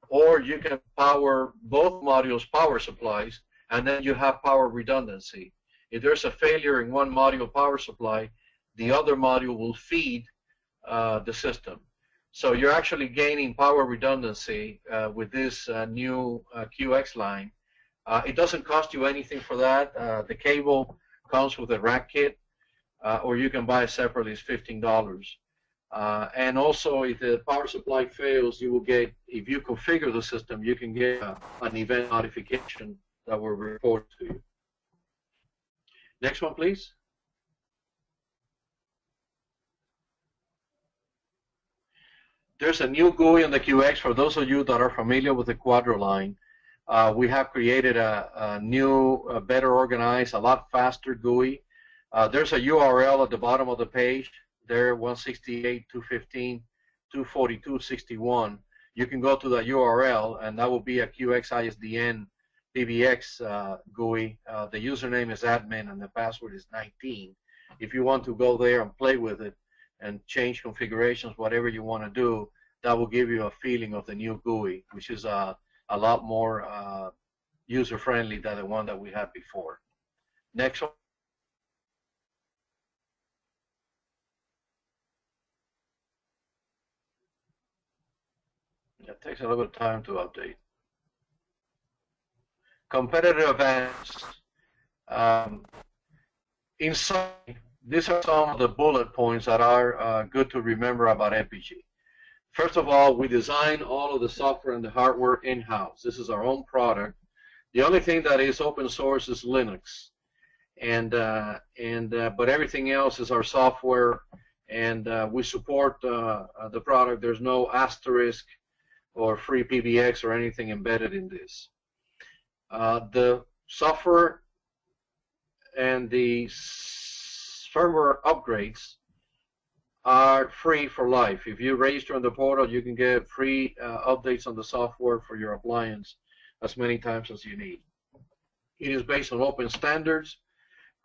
Or you can power both modules power supplies, and then you have power redundancy. If there's a failure in one module power supply, the other module will feed uh, the system. So you're actually gaining power redundancy uh, with this uh, new uh, Q X line. Uh, it doesn't cost you anything for that. Uh, the cable comes with a rack kit, uh, or you can buy it separately. It's fifteen dollars. Uh, and also, if the power supply fails, you will get, if you configure the system, you can get uh, an event notification that will report to you. Next one, please. There's a new G U I on the Q X. For those of you that are familiar with the Quadroline, uh, we have created a, a new, a better organized, a lot faster G U I. Uh, there's a U R L at the bottom of the page. There, one sixty-eight dot two fifteen dot two forty-two dot sixty-one. You can go to that U R L, and that will be a Q X I S D N P B X uh, G U I. Uh, the username is admin, and the password is nineteen. If you want to go there and play with it, and change configurations, whatever you want to do, that will give you a feeling of the new G U I, which is uh, a lot more uh, user-friendly than the one that we had before. Next one. It takes a little bit of time to update. Competitive events. Um, inside. These are some of the bullet points that are uh, good to remember about Epygi. First of all, we design all of the software and the hardware in-house. This is our own product. The only thing that is open source is Linux, and uh, and uh, but everything else is our software, and uh, we support uh, the product. There's no Asterisk or free P B X or anything embedded in this. Uh, the software and the firmware upgrades are free for life. If you register on the portal, you can get free uh, updates on the software for your appliance as many times as you need. It is based on open standards,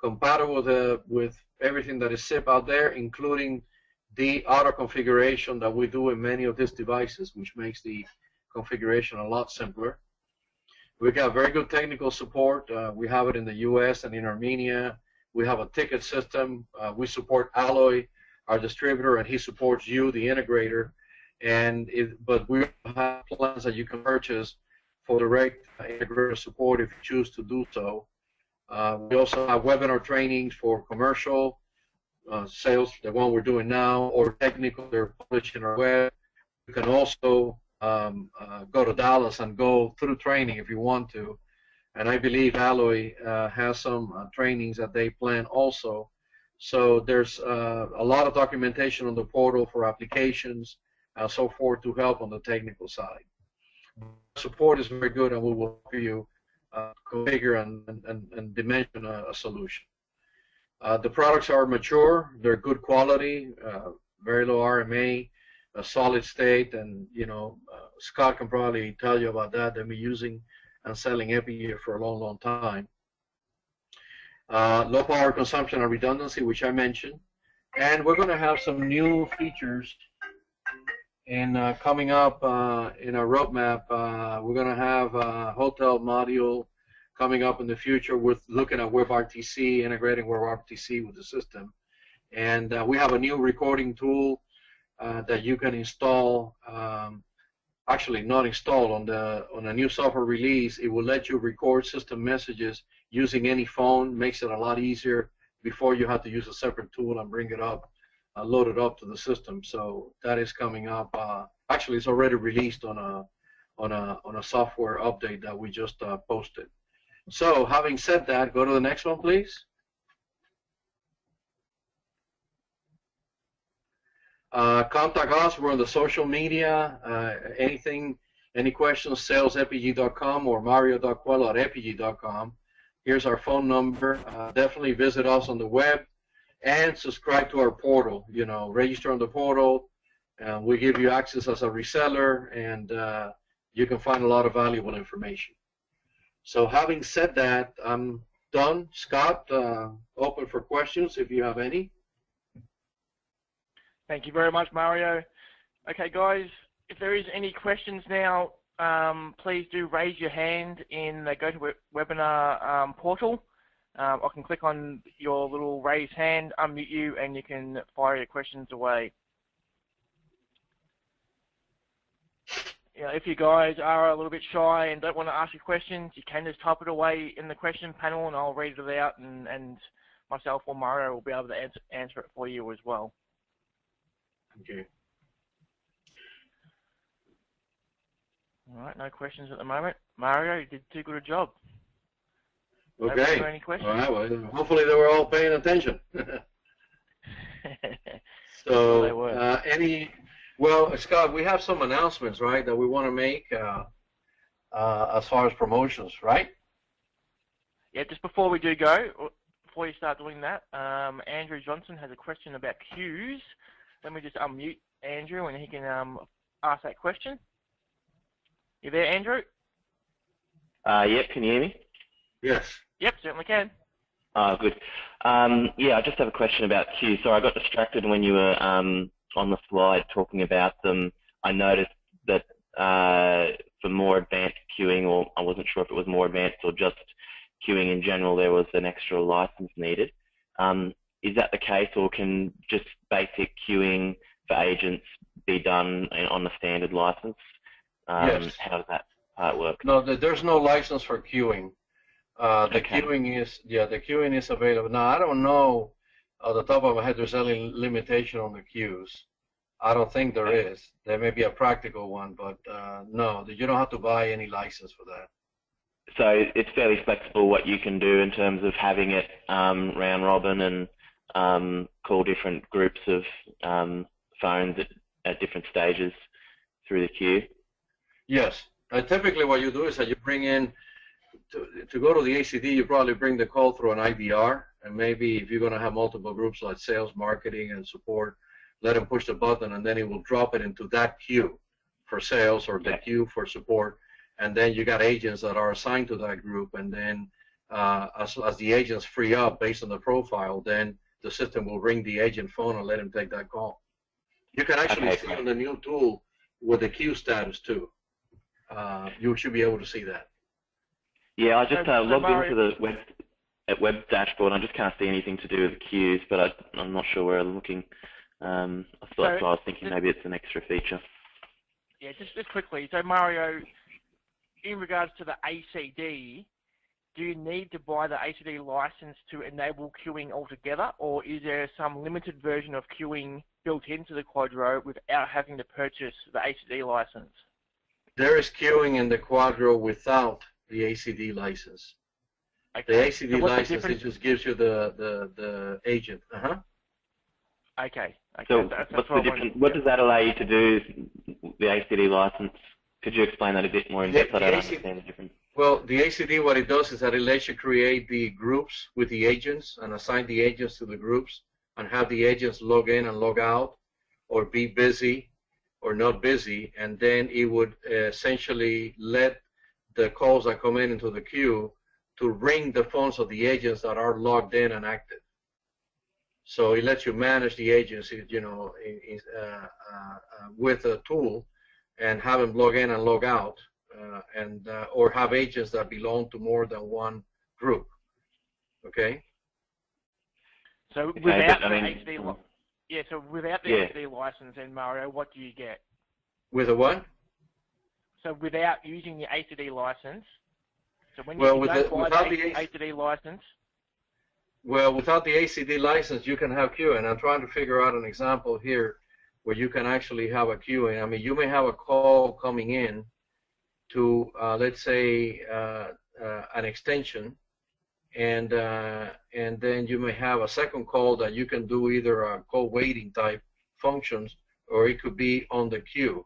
compatible with, uh, with everything that is S I P out there, including the auto configuration that we do in many of these devices, which makes the configuration a lot simpler. We've got very good technical support. Uh, we have it in the U S and in Armenia. We have a ticket system. Uh, we support Alloy, our distributor, and he supports you, the integrator. And it, but we have plans that you can purchase for direct integrator support if you choose to do so. Uh, we also have webinar trainings for commercial uh, sales, the one we're doing now, or technical. They're published in our web. You can also um, uh, go to Dallas and go through training if you want to. And I believe Alloy uh, has some uh, trainings that they plan also. So there's uh, a lot of documentation on the portal for applications and so forth to help on the technical side. Support is very good, and we will help you uh, configure and, and, and dimension a, a solution. Uh, the products are mature. They're good quality, uh, very low R M A, a solid state, and you know uh, Scott can probably tell you about that. They've been using and selling Epygi for a long, long time. Uh, low power consumption and redundancy, which I mentioned. And we're going to have some new features in, uh, coming up uh, in our roadmap. Uh, we're going to have a hotel module coming up in the future with looking at WebRTC, integrating WebRTC with the system. And uh, we have a new recording tool uh, that you can install um, actually not installed on the on a new software release, it will let you record system messages using any phone. Makes it a lot easier. Before you have to use a separate tool and bring it up, uh, load it up to the system. So that is coming up. Uh, actually, it's already released on a on a on a software update that we just uh, posted. So having said that, go to the next one, please. Uh, contact us. We're on the social media. Uh, anything, any questions, sales at epygi dot com or mario dot coelho at epygi dot com. Here's our phone number. Uh, definitely visit us on the web and subscribe to our portal. You know, register on the portal, and we give you access as a reseller, and uh, you can find a lot of valuable information. So having said that, I'm done. Scott, uh, open for questions if you have any. Thank you very much, Mario. Okay, guys, if there is any questions now, um, please do raise your hand in the GoToWebinar um, portal. Um, I can click on your little raise hand, unmute you, and you can fire your questions away. You know, if you guys are a little bit shy and don't want to ask your questions, you can just type it away in the question panel, and I'll read it out, and, and myself or Mario will be able to answer, answer it for you as well. Okay. All right, no questions at the moment. Mario, you did too good a job. Okay. Any questions? All right, well, hopefully they were all paying attention. So, they were. Uh, any, well, Scott, we have some announcements, right, that we want to make uh, uh, as far as promotions, right? Yeah, just before we do go, before you start doing that, um, Andrew Johnson has a question about queues. Let me just unmute Andrew and he can um, ask that question. You there, Andrew? Uh, yep, can you hear me? Yes. Yep, certainly can. Ah, uh, good. Um, yeah, I just have a question about queues. Sorry, I got distracted when you were um, on the slide talking about them. I noticed that uh, for more advanced queuing, or I wasn't sure if it was more advanced or just queuing in general, there was an extra license needed. Um, Is that the case, or can just basic queuing for agents be done on the standard license? Um, yes. How does that part work? No, there's no license for queuing. Uh, the okay. queuing is yeah, the queuing is available. Now I don't know off the top of my head. There's any limitation on the queues? I don't think there okay. is. There may be a practical one, but uh, no, you don't have to buy any license for that. So it's fairly flexible what you can do in terms of having it um, round robin and Um, call different groups of um, phones at, at different stages through the queue? Yes. Uh, typically what you do is that you bring in, to, to go to the A C D, you probably bring the call through an I V R, and maybe if you're going to have multiple groups like sales, marketing, and support, let them push the button, and then it will drop it into that queue for sales or the yeah. queue for support, and then you got agents that are assigned to that group, and then uh, as, as the agents free up based on the profile, then the system will ring the agent phone and let him take that call. You can actually okay, see on the new tool with the queue status too. Uh, you should be able to see that. Yeah, I just uh, logged into the web, web dashboard, and I just can't see anything to do with the queues, but I, I'm not sure where I'm looking. Um, I thought, so, so I was thinking maybe it's an extra feature. Yeah, just, just quickly. So Mario, in regards to the A C D, do you need to buy the A C D license to enable queuing altogether, or is there some limited version of queuing built into the Quadro without having to purchase the A C D license? There is queuing in the Quadro without the A C D license. Okay. The A C D license, the it just gives you the, the, the agent. Uh-huh. Okay. okay. So that's, that's what's what the difference? What does that allow you to do, the A C D license? Could you explain that a bit more in depth? I don't understand the difference. Well, the A C D, what it does is that it lets you create the groups with the agents and assign the agents to the groups and have the agents log in and log out or be busy or not busy, and then it would uh, essentially let the calls that come in into the queue to ring the phones of the agents that are logged in and active. So it lets you manage the agents, you know, in, in, uh, uh, with a tool and have them log in and log out. Uh, and uh, or have agents that belong to more than one group. Okay. So without the A C D, yeah. So without the yeah. A C D license, then Mario, what do you get? With a what? so without using the A C D license, so when well, you don't the, buy the, the A C D license. Well, without the A C D license, you can have queuing. I'm trying to figure out an example here where you can actually have a queuing. I mean, you may have a call coming in to, uh, let's say, uh, uh, an extension, and uh, and then you may have a second call that you can do either a call waiting type functions, or it could be on the queue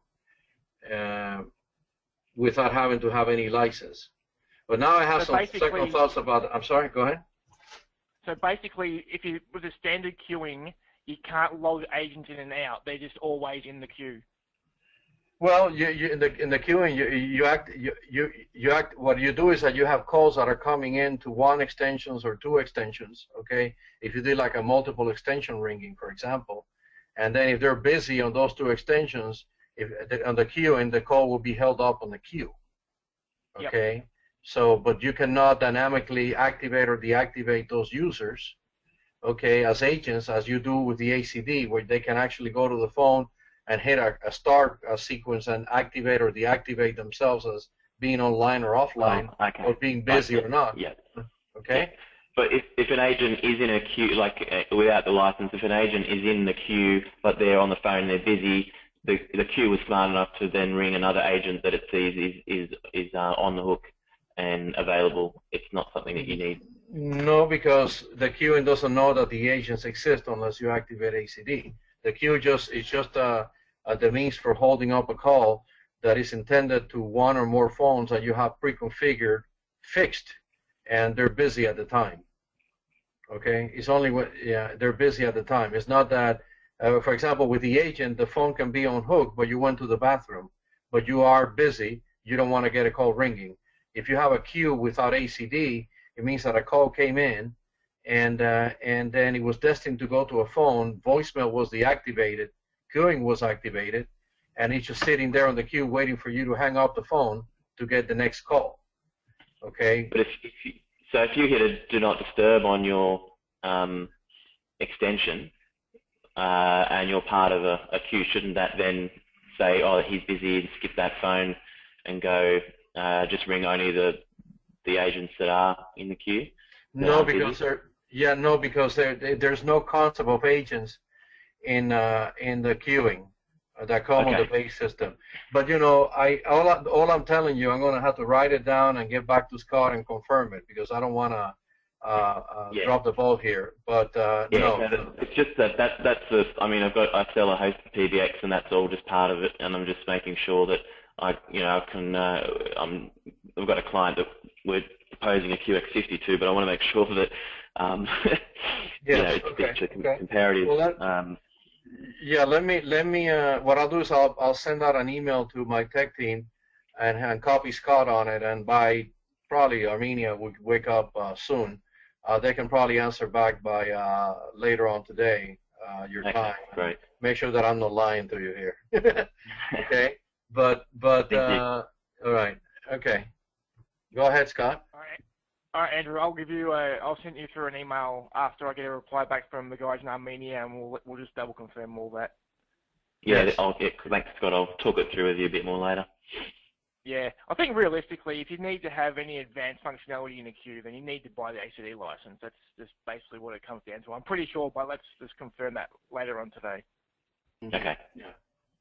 uh, without having to have any license. But now I have so some second thoughts about it. I'm sorry, go ahead. So basically, if you with a standard queuing, you can't log agents in and out. They're just always in the queue. Well, you, you, in the in the queuing, you you act you, you you act. What you do is that you have calls that are coming in to one extensions or two extensions. Okay, if you did like a multiple extension ringing, for example, and then if they're busy on those two extensions, if on the queuing, the call will be held up on the queue. Okay. Yep. So, but you cannot dynamically activate or deactivate those users, okay, as agents, as you do with the A C D, where they can actually go to the phone and hit a, a start a sequence and activate or deactivate themselves as being online or offline, oh, okay. or being busy but, or not. Yeah. Okay. Yeah. But if if an agent is in a queue, like uh, without the license, if an agent is in the queue but they're on the phone, they're busy. The the queue was smart enough to then ring another agent that it sees is is is uh, on the hook and available. It's not something that you need. No, because the queuing doesn't know that the agents exist unless you activate A C D. The queue just is just uh, uh, the means for holding up a call that is intended to one or more phones that you have pre-configured, fixed, and they're busy at the time. Okay, it's only when yeah they're busy at the time. It's not that, uh, for example, with the agent, the phone can be on hook, but you went to the bathroom, but you are busy. You don't want to get a call ringing. If you have a queue without A C D, it means that a call came in, and uh, and then it was destined to go to a phone. Voicemail was deactivated, queuing was activated, and it's just sitting there on the queue waiting for you to hang up the phone to get the next call. Okay. But if, if you, so if you hit a do not disturb on your um, extension, uh, and you're part of a, a queue, shouldn't that then say, oh, he's busy, and skip that phone, and go? Uh, just ring only the the agents that are in the queue. No, because there yeah no because there there's no concept of agents in uh, in the queuing uh, that come okay. on the base system. But you know, I all I, all I'm telling you, I'm going to have to write it down and get back to Scott and confirm it, because I don't want to uh, uh, yeah. drop the ball here. But uh, yeah, no, no, it's just that that that's the I mean I've got I sell a host of P B X, and that's all just part of it, and I'm just making sure that. I, you know, I can. Uh, I'm, I've got a client that we're proposing a Q X fifty to, but I want to make sure that um, yes, you know it's, okay, it's a com okay. comparative. Well, that, um, yeah, let me let me. Uh, what I'll do is I'll I'll send out an email to my tech team, and, and copy Scott on it. And by probably Armenia would wake up uh, soon. Uh, they can probably answer back by uh, later on today uh, your okay, time. Great. Make sure that I'm not lying to you here. Okay. But but uh, all right, okay. Go ahead, Scott. All right, all right, Andrew. I'll give you. A, I'll send you through an email after I get a reply back from the guys in Armenia, and we'll we'll just double confirm all that. Yeah, yes. I'll get. Thanks, Scott. I'll talk it through with you a bit more later. Yeah, I think realistically, if you need to have any advanced functionality in a queue, then you need to buy the A C D license. That's just basically what it comes down to. I'm pretty sure, but let's just confirm that later on today. Okay. Yeah.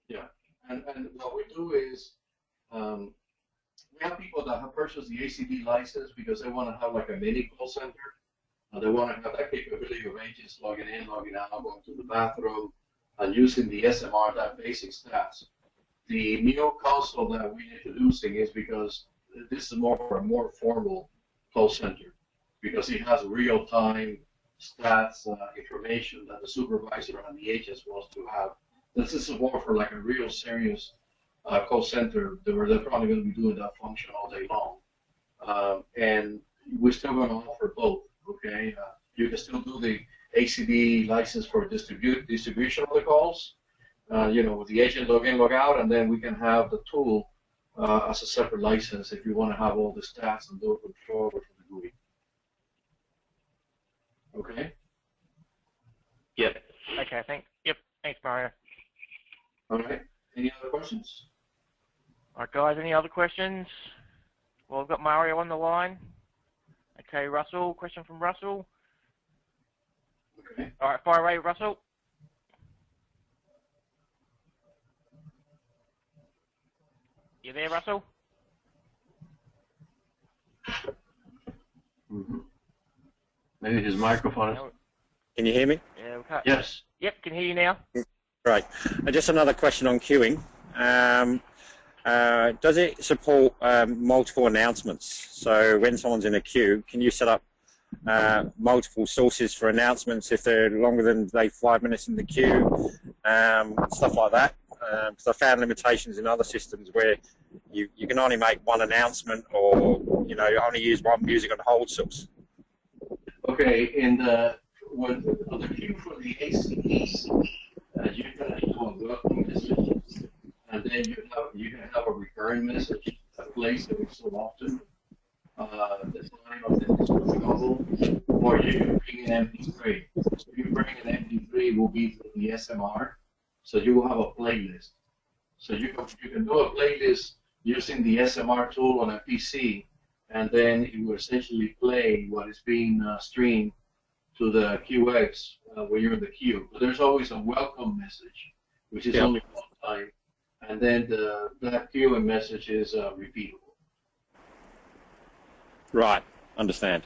Yeah. And, and what we do is um, we have people that have purchased the A C D license because they want to have like a mini call center. Uh, they want to have that capability of agents logging in, logging out, going to the bathroom, and using the S M R, that basic stats. The new console that we're introducing is because this is more for a more formal call center, because it has real-time stats uh, information that the supervisor and the agents wants to have. This is more for like a real serious uh, call center where they're probably going to be doing that function all day long. Uh, and we're still going to offer both, okay? Uh, you can still do the A C D license for distribute, distribution of the calls, uh, you know, with the agent log in, log out, and then we can have the tool uh, as a separate license if you want to have all the stats and do control over the G U I. Okay? Yep. Okay, thanks. Yep, thanks, Mario. All right. Any other questions? All right, guys, any other questions? Well, I've got Mario on the line. Okay, Russell, question from Russell. Okay. All right, fire away, Russell. You there, Russell? Mm-hmm. Maybe his microphone is... Can you hear me? Yeah, we can't. Yes. Yep, can hear you now. Right. Uh, just another question on queuing. Um, uh, does it support um, multiple announcements? So when someone's in a queue, can you set up uh, multiple sources for announcements if they're longer than, say, five minutes in the queue, um, stuff like that? Um, because I found limitations in other systems where you, you can only make one announcement or, you know, only use one music on hold source. Okay, and uh, when the queue for the A C D, uh, you can actually work on messages, and then you have, you can have a recurring message, a place that we so often, uh, that's not even available, or you can bring an M P three. If you bring an M P three, it will be from the S M R. So you will have a playlist. So you can, you can do a playlist using the S M R tool on a P C, and then it will essentially play what is being uh, streamed to the Q X uh, when you're in the queue. But there's always a welcome message, which is yeah. only one time, and then the, that queuing message is uh, repeatable. Right. Understand.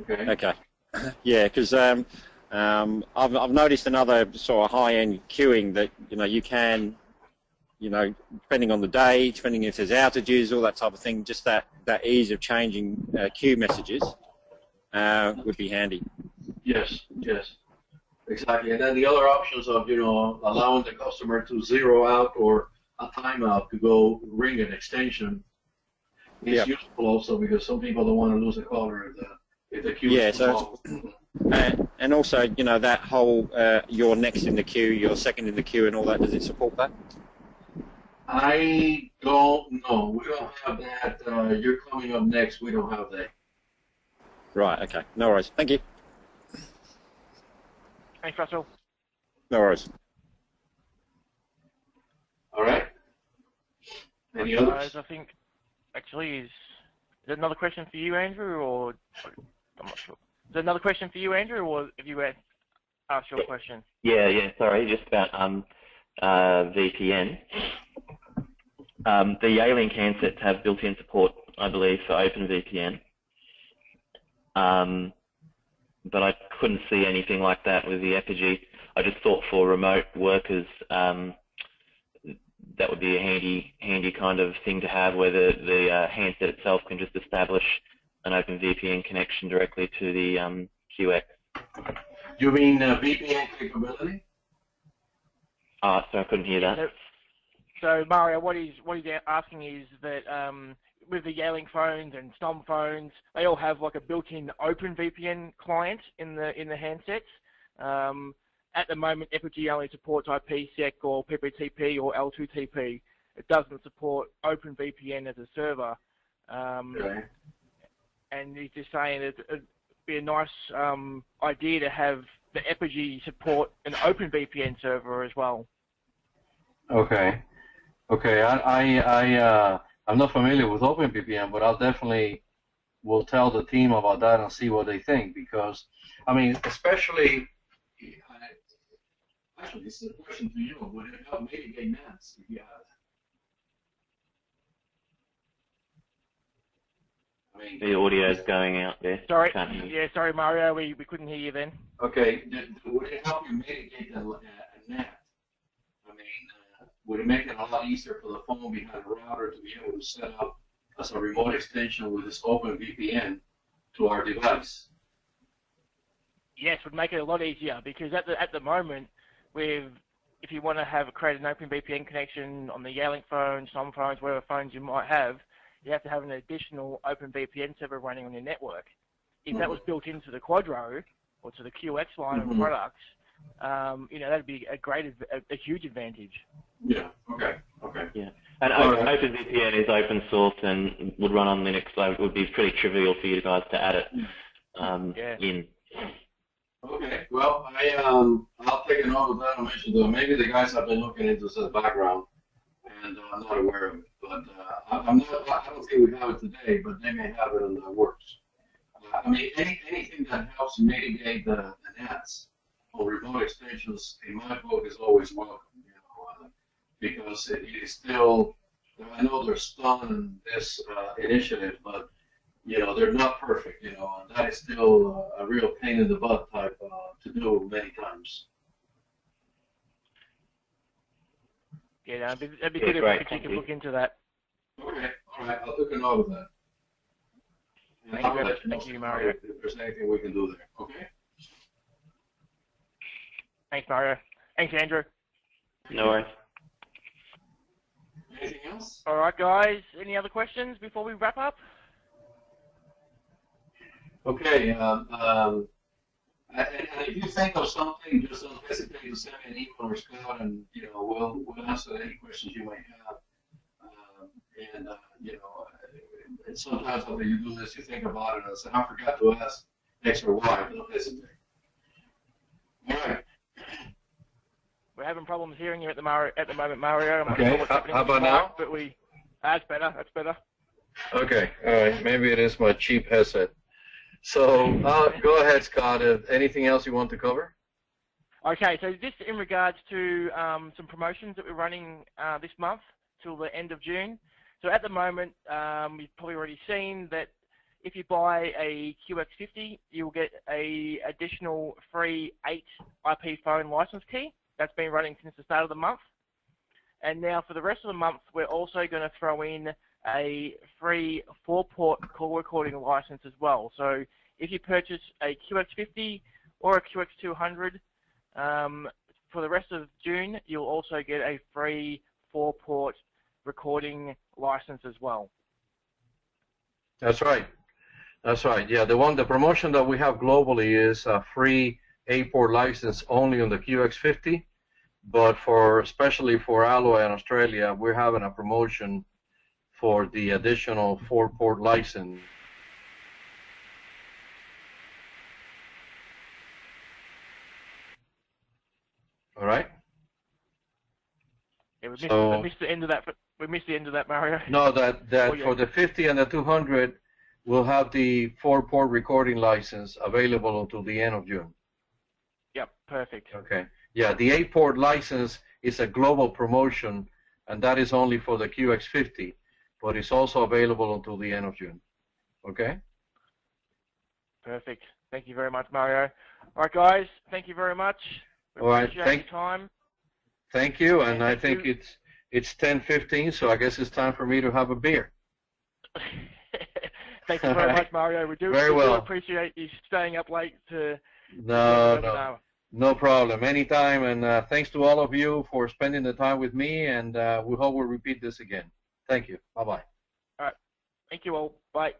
Okay. Okay. Yeah, because. Um, Um, I've, I've noticed another sort of high-end queuing that, you know, you can, you know, depending on the day, depending if there's outages, all that type of thing, just that, that ease of changing uh, queue messages uh, would be handy. Yes, yes, exactly. And then the other options of, you know, allowing the customer to zero out or a timeout to go ring an extension is yep. useful also, because some people don't want to lose a caller if the, if the queue yeah, is so And, and also, you know, that whole uh, you're next in the queue, you're second in the queue and all that, does it support that? I don't know. We don't have that. Uh, you're coming up next. We don't have that. Right, okay. No worries. Thank you. Thanks, Russell. No worries. All right. Any others? Guys, I think, actually, is, is there another question for you, Andrew, or I'm not sure. Is there another question for you, Andrew, or have you asked your question? Yeah, yeah, sorry, just about um, uh, V P N. Um, the Yealink handsets have built-in support, I believe, for OpenVPN. Um, but I couldn't see anything like that with the Epygi. I just thought for remote workers, um, that would be a handy, handy kind of thing to have, where the, the uh, handset itself can just establish an OpenVPN connection directly to the um, Q X. You mean uh, V P N capability? Ah, so I couldn't hear that. So, so Mario, what he's what he's asking is that um, with the Yealink phones and Snom phones, they all have like a built-in OpenVPN client in the in the handsets. Um, at the moment, Epygi only supports IPsec or P P T P or L two T P. It doesn't support OpenVPN as a server. Um, okay. And he's just saying it would be a nice um, idea to have the Epygi support an OpenVPN server as well. Okay, okay. I I, I uh, I'm not familiar with OpenVPN, but I'll definitely will tell the team about that and see what they think, because I mean, especially I, actually, this is a question for you. Would it help mitigate N A Ts if you have? The audio's going out there. Sorry, yeah, sorry, Mario, we, we couldn't hear you then. Okay, would it help you mitigate a N A T? I mean, uh, would it make it a lot easier for the phone behind the router to be able to set up as a remote extension with this OpenVPN to our device? Yes, it would make it a lot easier, because at the at the moment, with if you want to have create an OpenVPN connection on the Yealink phone, some phones, whatever phones you might have, you have to have an additional OpenVPN server running on your network. If that was built into the Quadro or to the Q X line mm-hmm. of products, um, you know, that'd be a great, a, a huge advantage. Yeah. Okay. Okay. Yeah. And open, right. OpenVPN is open source and would run on Linux, so it would be pretty trivial for you guys to add it um, yeah. in. Okay. Well, I um, I'll take a note of that. Maybe the guys have been looking into the background. and I'm not aware of it. But uh, I'm not, I don't think we have it today, but they may have it in the works. Uh, I mean, any, anything that helps mitigate the, the nets or remote extensions, in my book, is always welcome, you know, uh, because it is still, I know they're stunning this uh, initiative, but, you know, they're not perfect, you know, and that is still uh, a real pain in the butt type uh, to do many times. Yeah, that'd be, that'd be good if, if you could look into that. Okay, all right, I'll look into all of that. Thank you, you Thank you, Mario. If there's anything we can do there, okay? Thanks, Mario. Thanks, Andrew. No worries. Anything else? All right, guys. Any other questions before we wrap up? Okay. Um, um, and if you think of something, just don't hesitate to send me an email or Skype, and you know we'll we'll answer any questions you might have. Um, and uh, you know, and sometimes when you do this, you think about it and say, "I forgot to ask X or Y." Don't hesitate. All right. We're having problems hearing you at the Mario, at the moment, Mario. I'm okay. Not sure what's happening. How about now? But we, that's better. That's better. Okay. All right. Maybe it is my cheap headset. So uh, go ahead, Scott. Uh, anything else you want to cover? Okay. So just in regards to um, some promotions that we're running uh, this month till the end of June. So at the moment, um, you've probably already seen that if you buy a Q X fifty, you'll get a additional free eight I P phone license key. That's been running since the start of the month. And now for the rest of the month, we're also going to throw in a free four port call recording license as well. So if you purchase a Q X fifty or a Q X two hundred, um, for the rest of June, you'll also get a free four port recording license as well. That's right. That's right. Yeah, the one, the promotion that we have globally is a free eight port license only on the Q X fifty, but for especially for Alloy and Australia, we're having a promotion for the additional four port license. All right. Yeah, we missed, so, we missed the end of that. We missed the end of that, Mario. No, that that oh, yeah. for the fifty and the two hundred, we'll have the four port recording license available until the end of June. Yep, perfect. Okay. Yeah, the eight port license is a global promotion, and that is only for the Q X fifty, but it's also available until the end of June. Okay? Perfect. Thank you very much, Mario. All right, guys, thank you very much. We All right, thank you. Time. Thank you, and, and I think you. it's it's ten fifteen, so I guess it's time for me to have a beer. Thank you very right. much, Mario. We do, very we well. do appreciate you staying up late to... No, no, no problem. Anytime, and uh, thanks to all of you for spending the time with me, and uh, we hope we'll repeat this again. Thank you. Bye-bye. All right. Thank you all. Bye.